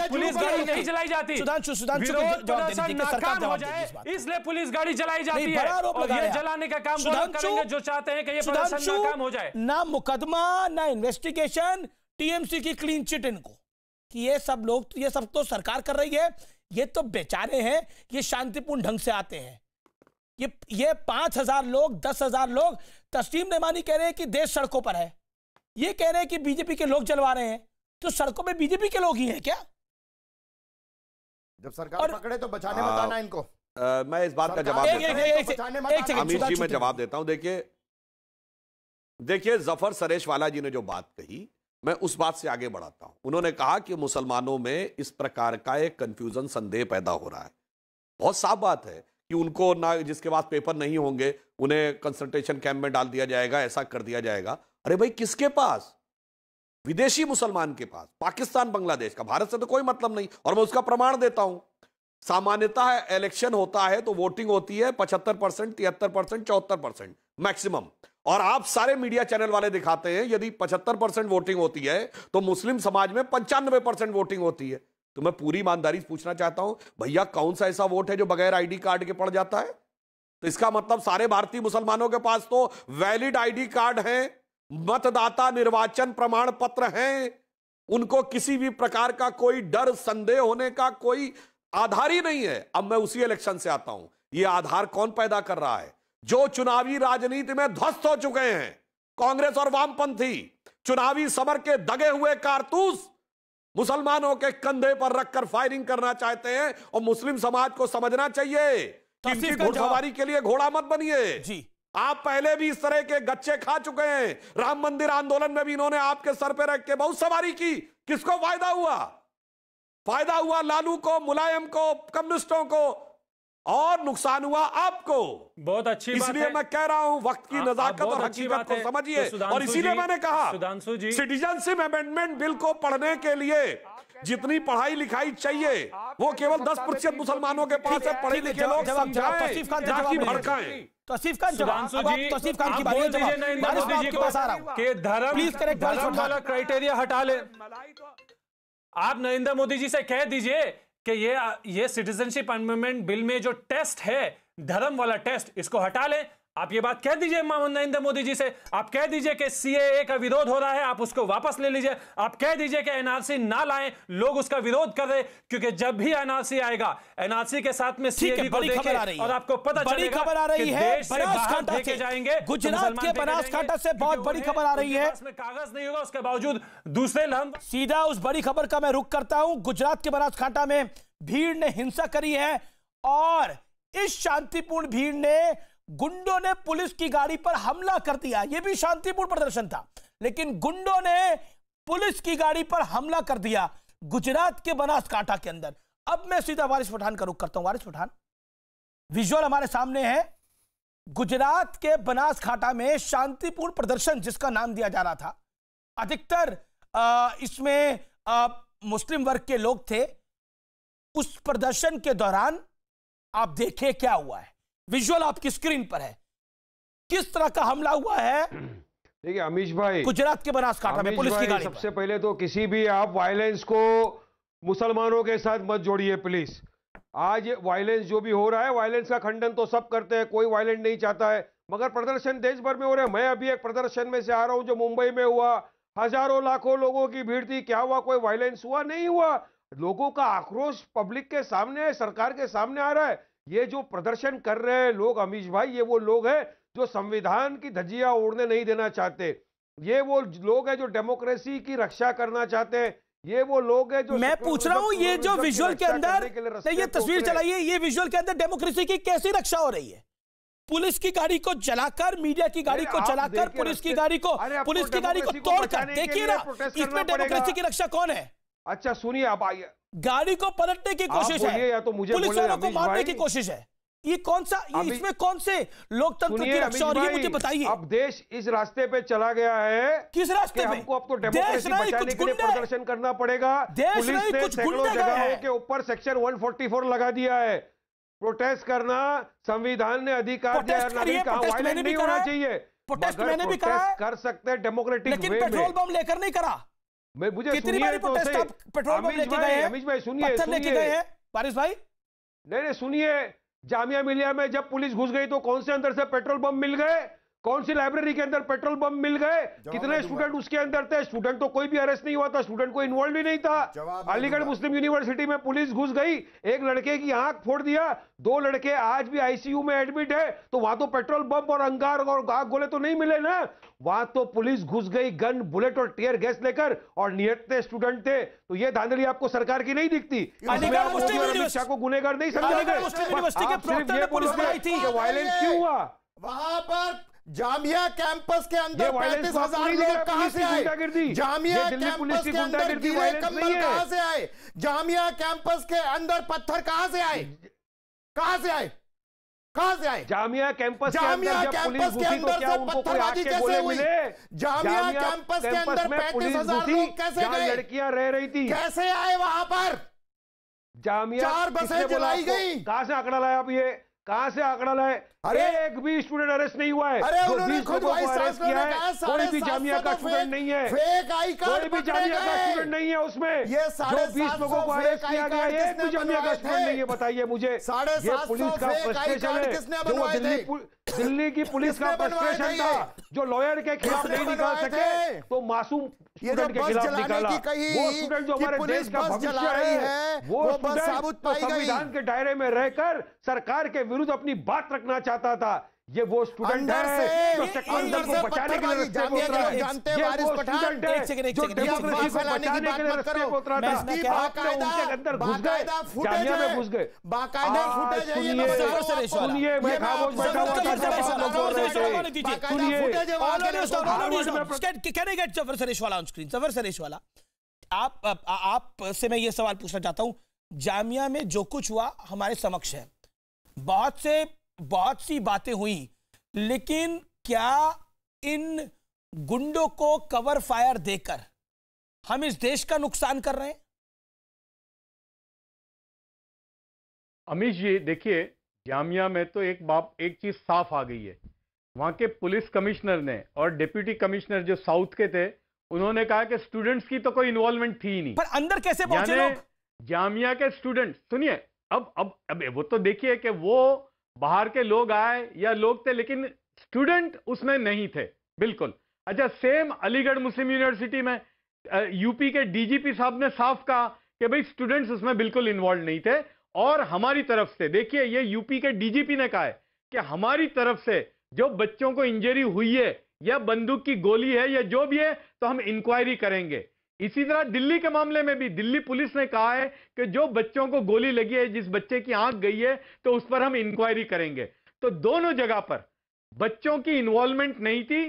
पुलिस गाड़ी नहीं जलाई जाती, विरोध प्रदर्शन नाकाम हो जाए, इसलिए पुलिस गाड़ी जलाई जाती है। और ये जलाने का काम करेंगे जो चाहते हैं कि ये प्रदर्शन नाकाम हो जाए। ना मुकदमा, ना इन्वेस्टिगेशन, टीएमसी की क्लीन चिट इनको कि ये सब लोग, ये सब तो सरकार कर रही है, ये तो बेचारे हैं, ये शांतिपूर्ण ढंग से आते हैं। ये 5,000 लोग, 10,000 लोग। तस्लीम रहमानी कह रहे हैं कि देश सड़कों पर है, ये कह रहे हैं कि बीजेपी के लोग जलवा रहे हैं, तो सड़कों पे बीजेपी के लोग ही हैं क्या? जब सरकार पकड़े तो बचाने बताना इनको। मैं इस बात का जवाब अमीश जी मैं जवाब देता हूं। देखिए जफर सरेशवाला जी ने जो बात कही, मैं उस बात से आगे बढ़ाता हूं। उन्होंने कहा कि मुसलमानों में इस प्रकार का एक कंफ्यूजन, संदेह पैदा हो रहा है। बहुत साफ बात है कि उनको ना, जिसके पास पेपर नहीं होंगे उन्हें कंसंट्रेशन कैंप में डाल दिया जाएगा, ऐसा कर दिया जाएगा। अरे भाई, किसके पास? विदेशी मुसलमान के पास, पाकिस्तान, बांग्लादेश का। भारत से तो कोई मतलब नहीं, और मैं उसका प्रमाण देता हूं। सामान्यतः इलेक्शन होता है तो वोटिंग होती है 75%, 73%, 74% मैक्सिमम, और आप सारे मीडिया चैनल वाले दिखाते हैं यदि 75% वोटिंग होती है तो मुस्लिम समाज में 95% वोटिंग होती है। तो मैं पूरी ईमानदारी से पूछना चाहता हूं, भैया कौन सा ऐसा वोट है जो बगैर आईडी कार्ड के पड़ जाता है? तो इसका मतलब सारे भारतीय मुसलमानों के पास तो वैलिड आईडी कार्ड है, मतदाता निर्वाचन प्रमाण पत्र हैं, उनको किसी भी प्रकार का कोई डर, संदेह होने का कोई आधार ही नहीं है। अब मैं उसी इलेक्शन से आता हूं, यह आधार कौन पैदा कर रहा है? जो चुनावी राजनीति में ध्वस्त हो चुके हैं कांग्रेस और वामपंथी, चुनावी समर के दगे हुए कारतूस मुसलमानों के कंधे पर रखकर फायरिंग करना चाहते हैं। और मुस्लिम समाज को समझना चाहिए कि इनकी घुड़सवारी के लिए घोड़ा मत बनिए। आप पहले भी इस तरह के गच्चे खा चुके हैं। राम मंदिर आंदोलन में भी इन्होंने आपके सर पे रख के बहुत सवारी की। किसको फायदा हुआ? फायदा हुआ लालू को, मुलायम को, कम्युनिस्टों को, और नुकसान हुआ आपको। बहुत अच्छी बात है, इसलिए मैं कह रहा हूं वक्त की नजाकत और हकीकत को समझिए। और इसीलिए मैंने कहा सिटीजनशिप अमेंडमेंट बिल को पढ़ने के लिए जितनी पढ़ाई लिखाई चाहिए वो केवल 10% मुसलमानों के पास है। पढ़े लिखे लोग समझाएं। धर्म वाला क्राइटेरिया हटा ले। आप नरेंद्र मोदी जी से कह दीजिए कि ये सिटीजनशिप अमेंडमेंट बिल में जो टेस्ट है, धर्म वाला टेस्ट, इसको हटा लें। आप ये बात कह दीजिए नरेंद्र मोदी जी से। आप कह दीजिए कि सीएए का विरोध हो रहा है, आप उसको वापस ले लीजिए। आप कह दीजिए कि एनआरसी ना लाएं, लोग उसका विरोध कर रहे, क्योंकि जब भी एनआरसी आएगा, एनआरसी के साथ में सीएए को देखें और आपको पता चलेगा कि देश से बाहर फेंके जाएंगे। गुजरात के बनासकांठा से बहुत बड़ी खबर आ रही है, उसमें कागज नहीं होगा, उसके बावजूद दूसरे लम्ब। सीधा उस बड़ी खबर का मैं रुख करता हूं। गुजरात के बनासकांठा में भीड़ ने हिंसा करी है और इस शांतिपूर्ण भीड़ ने, गुंडों ने पुलिस की गाड़ी पर हमला कर दिया। यह भी शांतिपूर्ण प्रदर्शन था, लेकिन गुंडों ने पुलिस की गाड़ी पर हमला कर दिया गुजरात के बनासकांठा के अंदर। अब मैं सीधा वारिस पठान का रुख करता हूं। वारिस पठान, विजुअल हमारे सामने है। गुजरात के बनासकांठा में शांतिपूर्ण प्रदर्शन जिसका नाम दिया जा रहा था, अधिकतर इसमें मुस्लिम वर्ग के लोग थे। उस प्रदर्शन के दौरान आप देखें क्या हुआ है, विजुअल आपकी स्क्रीन पर है, किस तरह का हमला हुआ है। देखिए अमीश भाई, गुजरात के बनासकांठा में पुलिस की गाड़ी पर। सबसे पहले तो किसी भी आप वायलेंस को मुसलमानों के साथ मत जोड़िए प्लीज। आज वायलेंस जो भी हो रहा है, वायलेंस का खंडन तो सब करते हैं, कोई वायलेंट नहीं चाहता है, मगर प्रदर्शन देश भर में हो रहे हैं। मैं अभी एक प्रदर्शन में से आ रहा हूँ जो मुंबई में हुआ, हजारों लाखों लोगों की भीड़ थी। क्या हुआ? कोई वायलेंस हुआ नहीं हुआ, लोगों का आक्रोश पब्लिक के सामने है, सरकार के सामने आ रहा है। ये जो प्रदर्शन कर रहे हैं लोग अमीश भाई, ये वो लोग हैं जो संविधान की धज्जियां उड़ने नहीं देना चाहते। ये वो लोग हैं जो डेमोक्रेसी की रक्षा करना चाहते हैं। ये वो लोग हैं जो, मैं पूछ रहा हूं, ये जो विजुअल के अंदर ये तस्वीर चलाइए, ये विजुअल के अंदर डेमोक्रेसी की कैसी रक्षा हो रही है? पुलिस की गाड़ी को जलाकर, मीडिया की गाड़ी को जलाकर, पुलिस की गाड़ी को तोड़कर। देखिए ना, इसमें डेमोक्रेसी की रक्षा कौन है? अच्छा सुनिए, आप आइए, गाड़ी को पलटने की कोशिश है, या तो मुझे पुलिस वालों को मारने की कोशिश है। ये कौन सा, इसमें कौन से लोकतंत्र की रक्षा हो रही है, मुझे बताइए। अब देश इस रास्ते पे चला गया है। किस रास्ते पे? हमको अब तो डेमोक्रेसी बचाने के लिए प्रदर्शन करना पड़ेगा। पुलिस ने सैकड़ों जगहों के ऊपर सेक्शन 144 लगा दिया है। प्रोटेस्ट करना संविधान ने अधिकार दिया, वायलेंट नहीं होना चाहिए। प्रोटेस्ट मैंने भी करा, कर सकते हैं डेमोक्रेटिक, लेकिन पेट्रोल बम लेकर नहीं करा। मैं मुझे कितनी बारी प्रोटेस्ट आप पेट्रोल बम लेके गए हैं? अमीश भाई सुनिए, पत्थर लेके गए हैं बारिश भाई। नहीं सुनिए, जामिया मिलिया में जब पुलिस घुस गई तो कौन से अंदर से पेट्रोल बम मिल गए? कौन सी लाइब्रेरी के अंदर पेट्रोल बम मिल गए? कितने स्टूडेंट उसके अंदर थे? स्टूडेंट तो कोई भी अरेस्ट नहीं हुआ था, स्टूडेंट को इन्वॉल्व ही नहीं था। अलीगढ़ मुस्लिम यूनिवर्सिटी में पुलिस घुस गई, एक लड़के की आंख फोड़ दिया, 2 लड़के आज भी आईसीयू में एडमिट है। तो वहां तो पेट्रोल बम और अंगार और आग गोले तो नहीं मिले ना। वहां तो पुलिस घुस गई गन, बुलेट और टीयर गैस लेकर, और नियतते स्टूडेंट थे। तो ये धांधली आपको सरकार की नहीं दिखती? को गुनहगार नहीं समझा? वायलेंस क्यों हुआ वहां पर? जामिया कैंपस के अंदर 35,000 लोग कहां से आए? जामिया कैंपस के अंदर गीले कंबल कहां से आए? जामिया कैंपस के अंदर पत्थर कहां से आए? कहां से आए? कहां से आए? जामिया कैंपस के अंदर से पत्थरबाजी कैसे हुई? जामिया कैंपस के अंदर 35,000 लोग कैसे गए? लड़कियां रह रही थी, कैसे आए वहां पर? जामिया 4 बसें जलाई गई। कहां से आंकड़ा लाया आप? ये कहां से आंकड़ा लाए? अरे एक भी स्टूडेंट अरेस्ट नहीं हुआ है। अरे उन्होंने खुद अरेस्ट किया है, कोई भी जामिया का स्टूडेंट नहीं है, कोई भी जामिया का स्टूडेंट नहीं है। उसमें ये 20 लोगों को अरेस्ट किया गया है, एक भी जामिया का स्टूडेंट नहीं है। बताइए मुझे, ये पुलिस का फ्रस्ट्रेशन है, जो दिल्ली की पुलिस का फ्रस्ट्रेशन था, जो लॉयर के खिलाफ नहीं निकाल सके तो मासूम स्टूडेंट के खिलाफ निकाला। वो स्टूडेंट जो हमारे देश का भविष्य है, वो स्टूडेंट संविधान के दायरे में रहकर सरकार के विरुद्ध अपनी बात रखना चाहता था। ये वो स्टूडेंट है जो सेक्युलरिज्म को बचाने के लिए रास्ते पे उतरा है। ये वो स्टूडेंट है जो डेमोक्रेसी को बचाने के लिए रास्ते पे उतरा था। आपने उनके अंदर घुस गए, जामिया में घुस गए। बाकायदा फुटेज है, सुनिए, मैं खामोश बैठा हुआ था जब आप लोगों ने सुनिए। जफर सरेशवाला, आप से मैं ये सवाल पूछना चाहता हूँ, जामिया में जो कुछ हुआ हमारे समक्ष है, बहुत सी बातें हुई, लेकिन क्या इन गुंडों को कवर फायर देकर हम इस देश का नुकसान कर रहे हैं? अमीश जी देखिए, जामिया में तो एक चीज साफ आ गई है। वहां के पुलिस कमिश्नर ने और डिप्यूटी कमिश्नर जो साउथ के थे, उन्होंने कहा कि स्टूडेंट्स की तो कोई इन्वॉल्वमेंट थी ही नहीं। पर अंदर कैसे पहुंचे लोग? जामिया के स्टूडेंट, सुनिए अब वो तो देखिए कि वो बाहर के लोग आए या लोग थे, लेकिन स्टूडेंट उसमें नहीं थे बिल्कुल। अच्छा, सेम अलीगढ़ मुस्लिम यूनिवर्सिटी में यूपी के डीजीपी साहब ने साफ कहा कि भाई स्टूडेंट्स उसमें बिल्कुल इन्वॉल्व नहीं थे। और हमारी तरफ से देखिए, ये यूपी के डीजीपी ने कहा है कि हमारी तरफ से जो बच्चों को इंजरी हुई है या बंदूक की गोली है या जो भी है तो हम इंक्वायरी करेंगे। इसी तरह दिल्ली के मामले में भी दिल्ली पुलिस ने कहा है कि जो बच्चों को गोली लगी है, जिस बच्चे की आंख गई है, तो उस पर हम इंक्वायरी करेंगे। तो दोनों जगह पर बच्चों की इन्वॉल्वमेंट नहीं थी,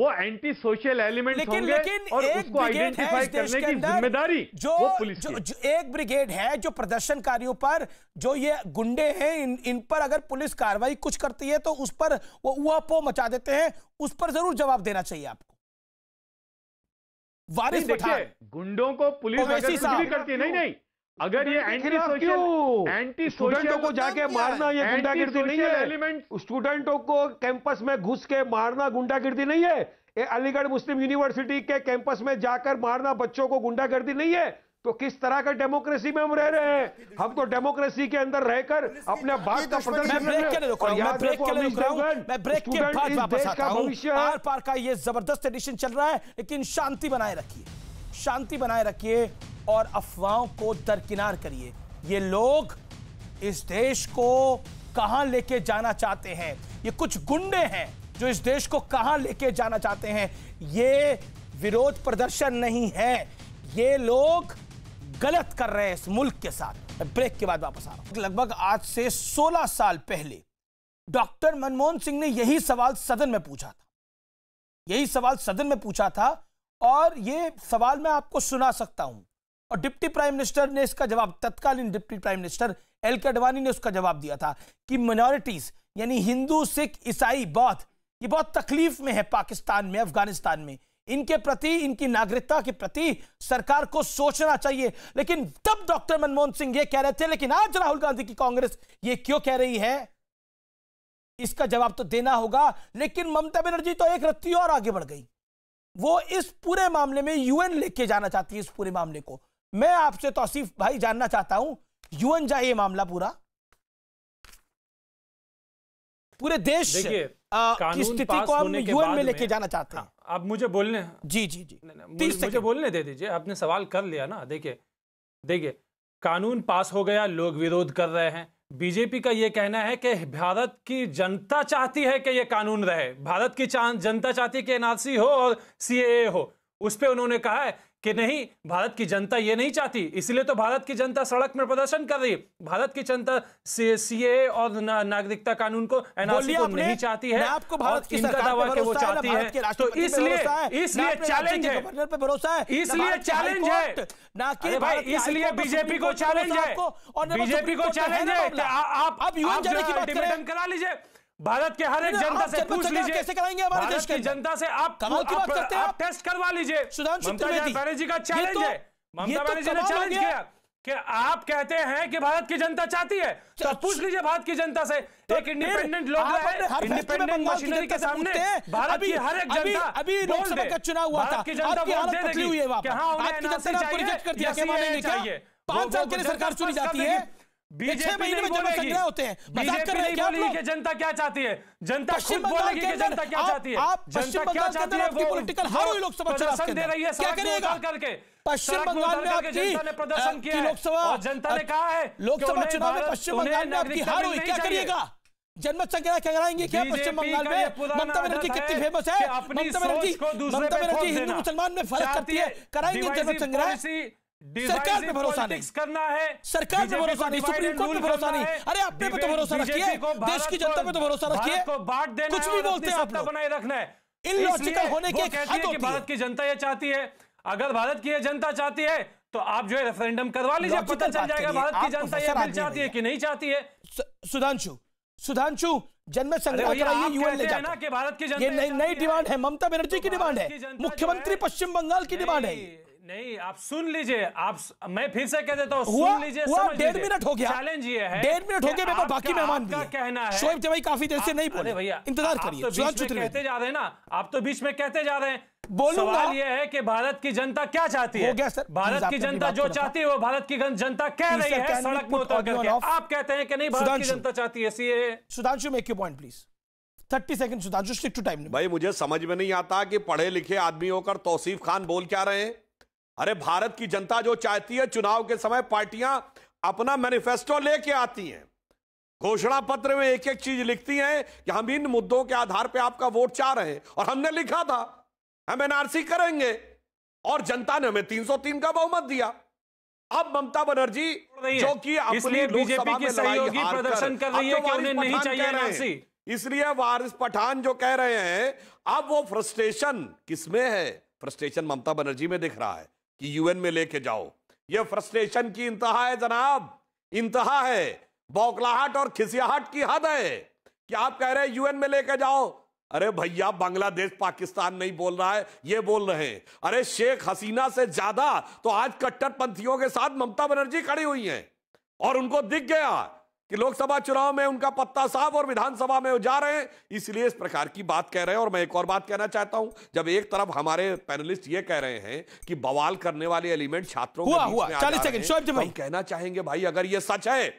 वो एंटी सोशल एलिमेंट होंगे और उसको आइडेंटिफाई करने की जिम्मेदारी वो पुलिस की है। एक ब्रिगेड है जो प्रदर्शनकारियों पर, जो ये गुंडे हैं, इन पर अगर पुलिस कार्रवाई कुछ करती है तो उस पर वो उहापोह मचा देते हैं। उस पर जरूर जवाब देना चाहिए आपको। वारिस पठान, गुंडों को पुलिस अगर कुछ भी करती है, नहीं, अगर ये एंटी स्टूडेंटों को जाके मारना ये गुंडागिर्दी नहीं है। एलिमेंट स्टूडेंटों को कैंपस में घुस के मारना गुंडागिर्दी नहीं है। ये अलीगढ़ मुस्लिम यूनिवर्सिटी के कैंपस में जाकर मारना बच्चों को गुंडागिर्दी नहीं है। तो किस तरह का डेमोक्रेसी में हम रह रहे हैं? हम तो डेमोक्रेसी के अंदर रहकर अपने बात का प्रदर्शन। आर पार का ये जबरदस्त एडिशन चल रहा है, लेकिन शांति बनाए रखिए, शांति बनाए रखिए और अफवाहों को दरकिनार करिए। ये लोग इस देश को कहां लेके जाना चाहते हैं, ये कुछ गुंडे हैं जो इस देश को कहां लेके जाना चाहते हैं। ये विरोध प्रदर्शन नहीं है, ये लोग गलत कर रहे हैं इस मुल्क के साथ। ब्रेक के बाद वापस आ रहा हूं। लगभग आज से 16 साल पहले डॉक्टर मनमोहन सिंह ने यही सवाल सदन में पूछा था, यही सवाल सदन में पूछा था और ये सवाल मैं आपको सुना सकता हूं। और डिप्टी प्राइम मिनिस्टर ने इसका जवाब, तत्कालीन डिप्टी प्राइम मिनिस्टर एल के आडवाणी ने उसका जवाब दिया था कि माइनॉरिटीज यानी हिंदू, सिख, ईसाई, बौद्ध, ये बहुत तकलीफ में है पाकिस्तान में, अफगानिस्तान में, इनके प्रति, इनकी नागरिकता के प्रति सरकार को सोचना चाहिए। लेकिन तब डॉक्टर मनमोहन सिंह ये कह रहे थे, लेकिन आज राहुल गांधी की कांग्रेस ये क्यों कह रही है, इसका जवाब तो देना होगा। लेकिन ममता बनर्जी तो एक रत्ती और आगे बढ़ गई, वो इस पूरे मामले में यूएन लेके जाना चाहती है इस पूरे मामले को। मैं आपसे तौसीफ भाई जानना चाहता हूं, यूएन जाए ये मामला पूरा, पूरे देश की स्थिति को हम यूएन में लेके जाना चाहते हैं। आप मुझे बोलने जी मुझे बोलने दे दीजिए, आपने सवाल कर लिया ना। देखिए कानून पास हो गया, लोग विरोध कर रहे हैं। बीजेपी का यह कहना है कि भारत की जनता चाहती है कि यह कानून रहे, भारत की जनता चाहती है कि एनआरसी हो और सीएए हो। उस पर उन्होंने कहा है कि नहीं, भारत की जनता ये नहीं चाहती, इसलिए तो भारत की जनता सड़क में प्रदर्शन कर रही है। भारत की जनता सीएए और नागरिकता कानून को, एनआरसी को नहीं चाहती है। आपको भारत की सरकार दावा के वो चाहती है, तो इसलिए चैलेंज है, इसलिए चैलेंज है ना कि भाई, इसलिए बीजेपी को चैलेंज है, बीजेपी को चैलेंज है। आप अब यूएन जाने की बात करें, करा लीजिए, भारत के हर एक जनता से पूछ लीजिए, कैसे कराएंगे हमारे देश की जनता से आप टेस्ट करवा लीजिए। सुधांशु त्रिवेदी का चैलेंज है, ममता बनर्जी ने चैलेंज किया कि आप कहते हैं कि भारत की जनता चाहती है, तो पूछ लीजिए भारत की जनता से। एक इंडिपेंडेंट लोग रहे, इंडिपेंडेंट मशीनरी के सामने भारत की हर एक जनता, अभी लोकसभा का चुनाव हुआ था, आपकी हालत पतली हुई है, आपकी जनता को रिजेक्ट कर दिया, क्या मानेंगे? क्या 5 साल के लिए सरकार चुनी जाती है? बीजेपी नहीं बोलेगी, बीजेपी नहीं बोलेगी कि जनता क्या चाहती है, जनता खुद बोलेगी कि जनता क्या चाहती है। जनता क्या चाहती है, वो पॉलिटिकल हार हुई लोकसभा चुनाव दे रही है, क्या करिएगा करके? पश्चिम बंगाल में आपकी जनता ने प्रदर्शन किया है, और जनता ने कहा है लोकसभा चुनाव में पश्चिम बंगाल में आपकी हार हुई, क्या करिएगा? जनमतसंग्रह कराएंगे क्या पश्चिम बंगाल में? ममता बनर्जी कितनी फेमस है, ममता बनर्जी हिंदू मुसलमान में फर्क करती है, कराएंगे जनमतसंग्रह। सरकार पे भरोसा नहीं करना है, सरकार पे भरोसा नहीं, सुप्रीम कोर्ट पे भरोसा नहीं, अरे अपने पे तो भरोसा रखिए, देश की जनता पे तो भरोसा रखिए, कुछ भी बोलते हैं आप लोग, बनाए रखना है। इलॉजिकल होने की हद होती है। भारत की जनता ये चाहती है, अगर भारत की ये जनता चाहती है तो आप जो है रेफरेंडम करवा लीजिए, पता चल जाएगा भारत की जनता ये बिल चाहती है कि नहीं चाहती है। सुधांशु जन्म संग्रह कराइए, यूएन ले जाना कि भारत की जनता, ये नई डिमांड है, ममता बनर्जी की डिमांड है, मुख्यमंत्री पश्चिम बंगाल की डिमांड है। नहीं, आप सुन लीजिए, आप, मैं फिर से कह देता हूँ, सुन लीजिए, समझ लीजिए, 1.5 मिनट हो गया, चैलेंज ये है, 1.5 मिनट हो गया, बाकी मेहमान भी कहना है, शोएब भाई काफी देर से नहीं बोले, भैया इंतजार करिए, कहते जा रहे हैं ना आप, तो बीच में कहते जा रहे हैं सवाल यह है कि भारत की जनता क्या चाहती है? भारत की जनता जो चाहती है वो भारत की जनता कह रही है सड़क में उतर करके। आप कहते हैं कि नहीं भारत की जनता चाहती है CAA. Sudhanshu make your point please, 30 second. Sudhanshu stick to time. भाई मुझे समझ में नहीं आता कि पढ़े लिखे आदमी होकर तौसीफ खान बोल क्या रहे हैं। अरे भारत की जनता जो चाहती है, चुनाव के समय पार्टियां अपना मैनिफेस्टो लेके आती हैं, घोषणा पत्र में एक एक चीज लिखती हैं कि हम इन मुद्दों के आधार पे आपका वोट चाह रहे हैं, और हमने लिखा था हम एनआरसी करेंगे और जनता ने हमें 303 का बहुमत दिया। अब ममता बनर्जी जो कि अपनी बीजेपी के सहयोगी प्रदर्शन कर रही है कि उन्हें नहीं चाहिए एनआरसी, इसलिए वारिस पठान जो कह रहे हैं, अब वो फ्रस्ट्रेशन किसमें है? फ्रस्ट्रेशन ममता बनर्जी में दिख रहा है कि यूएन में लेके जाओ। ये फ्रस्ट्रेशन की इंतहा है जनाब, इंतहा है, बौखलाहट और खिसियाहट की हद है कि आप कह रहे हैं यूएन में लेके जाओ। अरे भैया बांग्लादेश पाकिस्तान नहीं बोल रहा है, ये बोल रहे हैं। अरे शेख हसीना से ज्यादा तो आज कट्टरपंथियों के साथ ममता बनर्जी खड़ी हुई हैं, और उनको दिख गया कि लोकसभा चुनाव में उनका पत्ता साफ और विधानसभा में जा रहे हैं, इसलिए इस प्रकार की बात कह रहे हैं। और मैं एक और बात कहना चाहता हूं, जब एक तरफ हमारे पैनलिस्ट ये कह रहे हैं कि बवाल करने वाले एलिमेंट छात्रों के बीच में आ रहे हैं, तो हम कहना चाहेंगे भाई अगर ये सच है,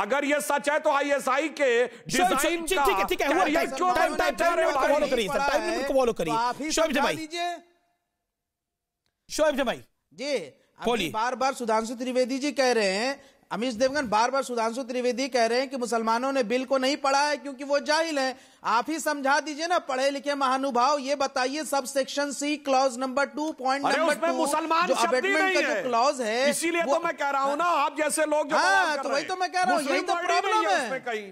अगर ये सच है तो आईएसआई के डिजाइन का ठीक है हुआ क्यों फॉलो करिए, टाइम लिमिट को फॉलो करिए। शोएब भाई जी बोलिए। बार-बार सुधांशु त्रिवेदी जी कह रहे हैं, अमीश देवगन बार-बार सुधांशु त्रिवेदी कह रहे हैं कि मुसलमानों ने बिल को नहीं पढ़ा है क्योंकि वो जाहिल हैं। आप ही समझा दीजिए ना पढ़े लिखे महानुभाव, ये बताइए सब सेक्शन सी क्लॉज नंबर 2.2 मुसलमान अबेटमेंट का जो क्लॉज है, इसीलिए तो मैं कह रहा हूँ ना आप जैसे लोग, तो वही तो मैं कह रहा हूँ, यही तो प्रॉब्लम है,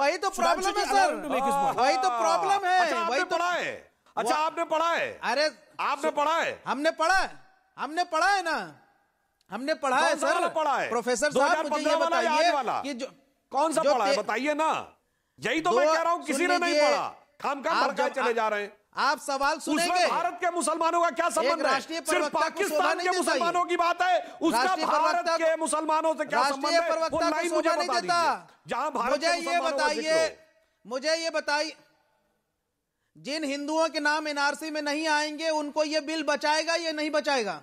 वही तो प्रॉब्लम है सर, वही तो प्रॉब्लम है, वही पढ़ा है। अच्छा आपने पढ़ा है? अरे आपने पढ़ा है? हमने पढ़ा है, हमने पढ़ा है ना, हमने पढ़ा है सर, पढ़ा है। प्रोफेसर साहब मुझे ये बताइए कि जो कौन सा पढ़ा है बताइए ना, यही तो मैं कह रहा हूँ किसी ने नहीं पढ़ा, खामखा भड़काए चले जा रहे हैं। आप सवाल सुनेंगे भारत के मुसलमानों का क्या संबंध है? सिर्फ पाकिस्तान के मुसलमानों की बात है, उसका भारत के मुसलमानों से क्या संबंध है? प्रवक्ता को शोभा नहीं देता। जहाँ भारत मुझे ये बताइए जिन हिंदुओं के नाम एनआरसी में नहीं आएंगे उनको ये बिल बचाएगा या नहीं बचाएगा?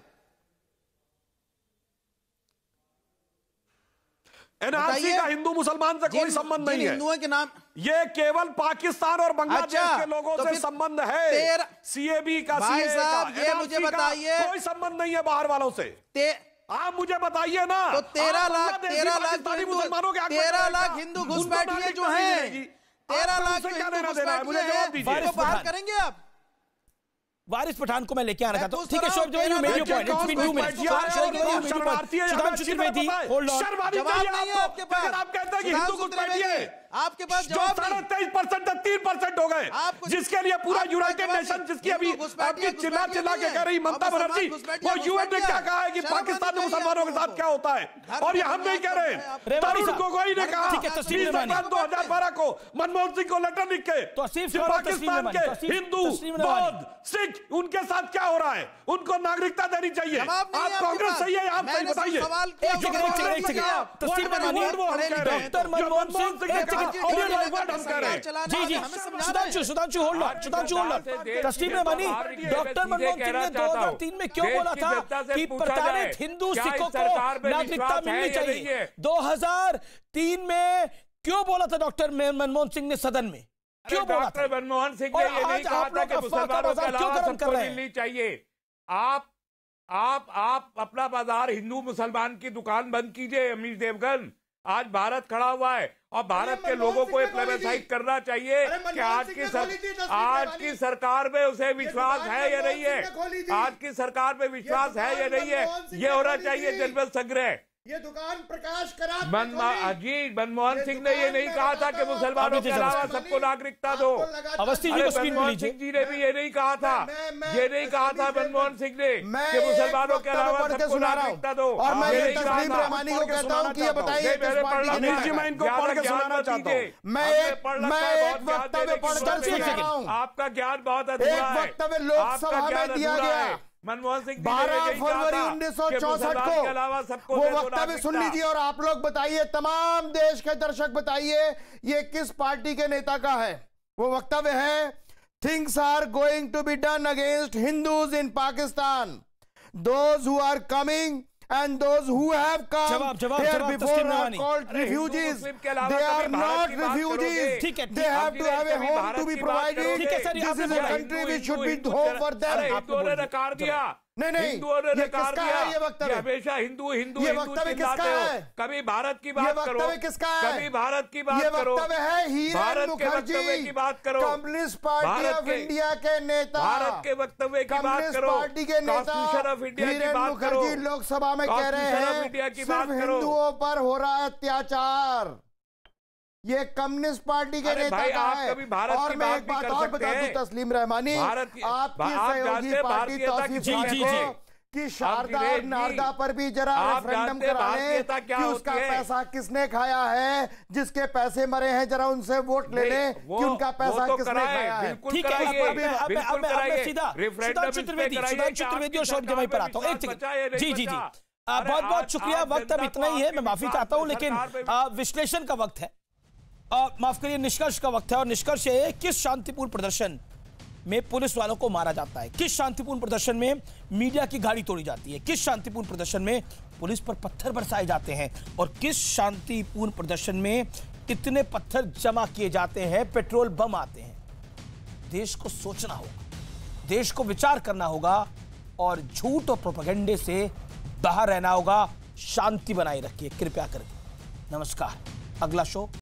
एनआरसी का हिंदू मुसलमान से कोई संबंध नहीं है, हिंदुओं के नाम ये केवल पाकिस्तान और बांग्लादेश के लोगों से संबंध है। सीएबी का भाई साहब ये मुझे बताइए, कोई संबंध नहीं है बाहर वालों से। आप मुझे बताइए ना, तो 13 लाख हिंदू घुसपैठिए जो है, 13 लाख हिंदू बाहर करेंगे आप? वारिस पठान को मैं लेके आना चाहता हूं, ठीक है शोएब भाई, मेरी point it's been 2 minutes. Sudhanshu Trivedi hold on, जवाब नहीं है आपके पास। आप कहते हैं कि हिंदू घुसपैठी है, आपके पास जवाब नहीं। 23% 3% हो गए जिसके लिए पूरा यूनाइटेड नेशन, जिसकी अभी आपकी चिल्ला चिल्ला के कह रही ममता बनर्जी, वो यूएन ने क्या कहा है कि पाकिस्तान में मुसलमानों के साथ क्या होता है, और ये हम नहीं कह रहे हैं। तरुण गोगोई ने कहा 2012 को मनमोहन सिंह को लेटर लिख के पाकिस्तान के हिंदू बौद्ध सिख उनके साथ क्या हो रहा है, उनको नागरिकता देनी चाहिए। आप कांग्रेस सही है, आप सही बताइए। Sudhanshu hold on, Taslim Rahmani, doctor Manmohan Singh ने 2003 में क्यों बोला था कि प्रताड़ित हिंदू सिखों को नागरिकता मिलनी चाहिए? 2003 में क्यों बोला था डॉक्टर मनमोहन सिंह ने सदन में, क्यों बोला था? मनमोहन सिंह ने ये नहीं कहा था कि मुसलमानों के अलावा सबको मिलनी चाहिए। आप अपना बाजार हिंदू मुसलमान की दुकान बंद कीजिए अमीश देवगन। आज भारत खड़ा हुआ है और भारत के लोगों को प्लेबसाइट करना चाहिए कि आज की सरकार में उसे विश्वास है या नहीं है, आज की सरकार में विश्वास है या नहीं है, ये होना चाहिए जनमत संग्रह। ये दुकान प्रकाश करा मनमोहन सिंह ने ये नहीं कहा था कि मुसलमानों के अलावा सबको नागरिकता दो। अवस्थी जी ने भी ये नहीं कहा था, ये नहीं कहा था मनमोहन सिंह ने कि मुसलमानों के अलावा सबको नागरिकता दो। और मैं ये तस्लीम रहमानी को कहता हूं कि ये बताइए आपका ज्ञान बहुत अधूरा है, लोकसभा में दिया गया है। मनमोहन सिंह 12 फरवरी 1964 को वो वक्तव्य सुन लीजिए, और आप लोग बताइए, तमाम देश के दर्शक बताइए ये किस पार्टी के नेता का है। वो वक्तव्य है things are going to be done against Hindus in Pakistan, those who are coming and those who have come here before are called refugees. They are not refugees. They have to have a home to be provided. This is a country which should be home for them. नहीं, ये किसका है? ये वक्तव्य हमेशा हिंदू हिंदू हिंदू किसका है? कभी भारत की बात करो, कभी भारत की बात करो, भारत के वक्तव्य की बात करो, कम्युनिस्ट पार्टी ऑफ इंडिया के नेता, भारत के वक्तव्य की बात करो, पार्टी के नेता हीरेन मुखर्जी लोकसभा में कह रहे हैं सिर्फ हिंदुओं पर हो रहा है अत्याचार। ये कम्युनिस्ट पार्टी के नेता का है। और मैं एक बात और बता दूं तस्लीम रहमानी, आपकी सहयोगी पार्टी तौसीफ खान को कि शारदा और नारदा पर भी जरा रेफरेंडम कराने कि उसका पैसा किसने खाया है, जिसके पैसे मरे हैं जरा उनसे वोट ले लें कि उनका पैसा किसने खाया है। ठीक है, बहुत बहुत शुक्रिया। वक्त अब इतना ही है, मैं माफी चाहता हूँ, लेकिन विश्लेषण का वक्त है, माफ करिए निष्कर्ष का वक्त है। और निष्कर्ष ये है, किस शांतिपूर्ण प्रदर्शन में पुलिस वालों को मारा जाता है, किस शांतिपूर्ण प्रदर्शन में मीडिया की गाड़ी तोड़ी जाती है, किस शांतिपूर्ण प्रदर्शन में पुलिस पर पत्थर बरसाए जाते हैं, और किस शांतिपूर्ण प्रदर्शन में कितने पत्थर जमा किए जाते हैं, पेट्रोल बम आते हैं। देश को सोचना होगा, देश को विचार करना होगा, और झूठ और प्रोपेगेंडे से बाहर रहना होगा। शांति बनाए रखिए कृपया करके। नमस्कार, अगला शो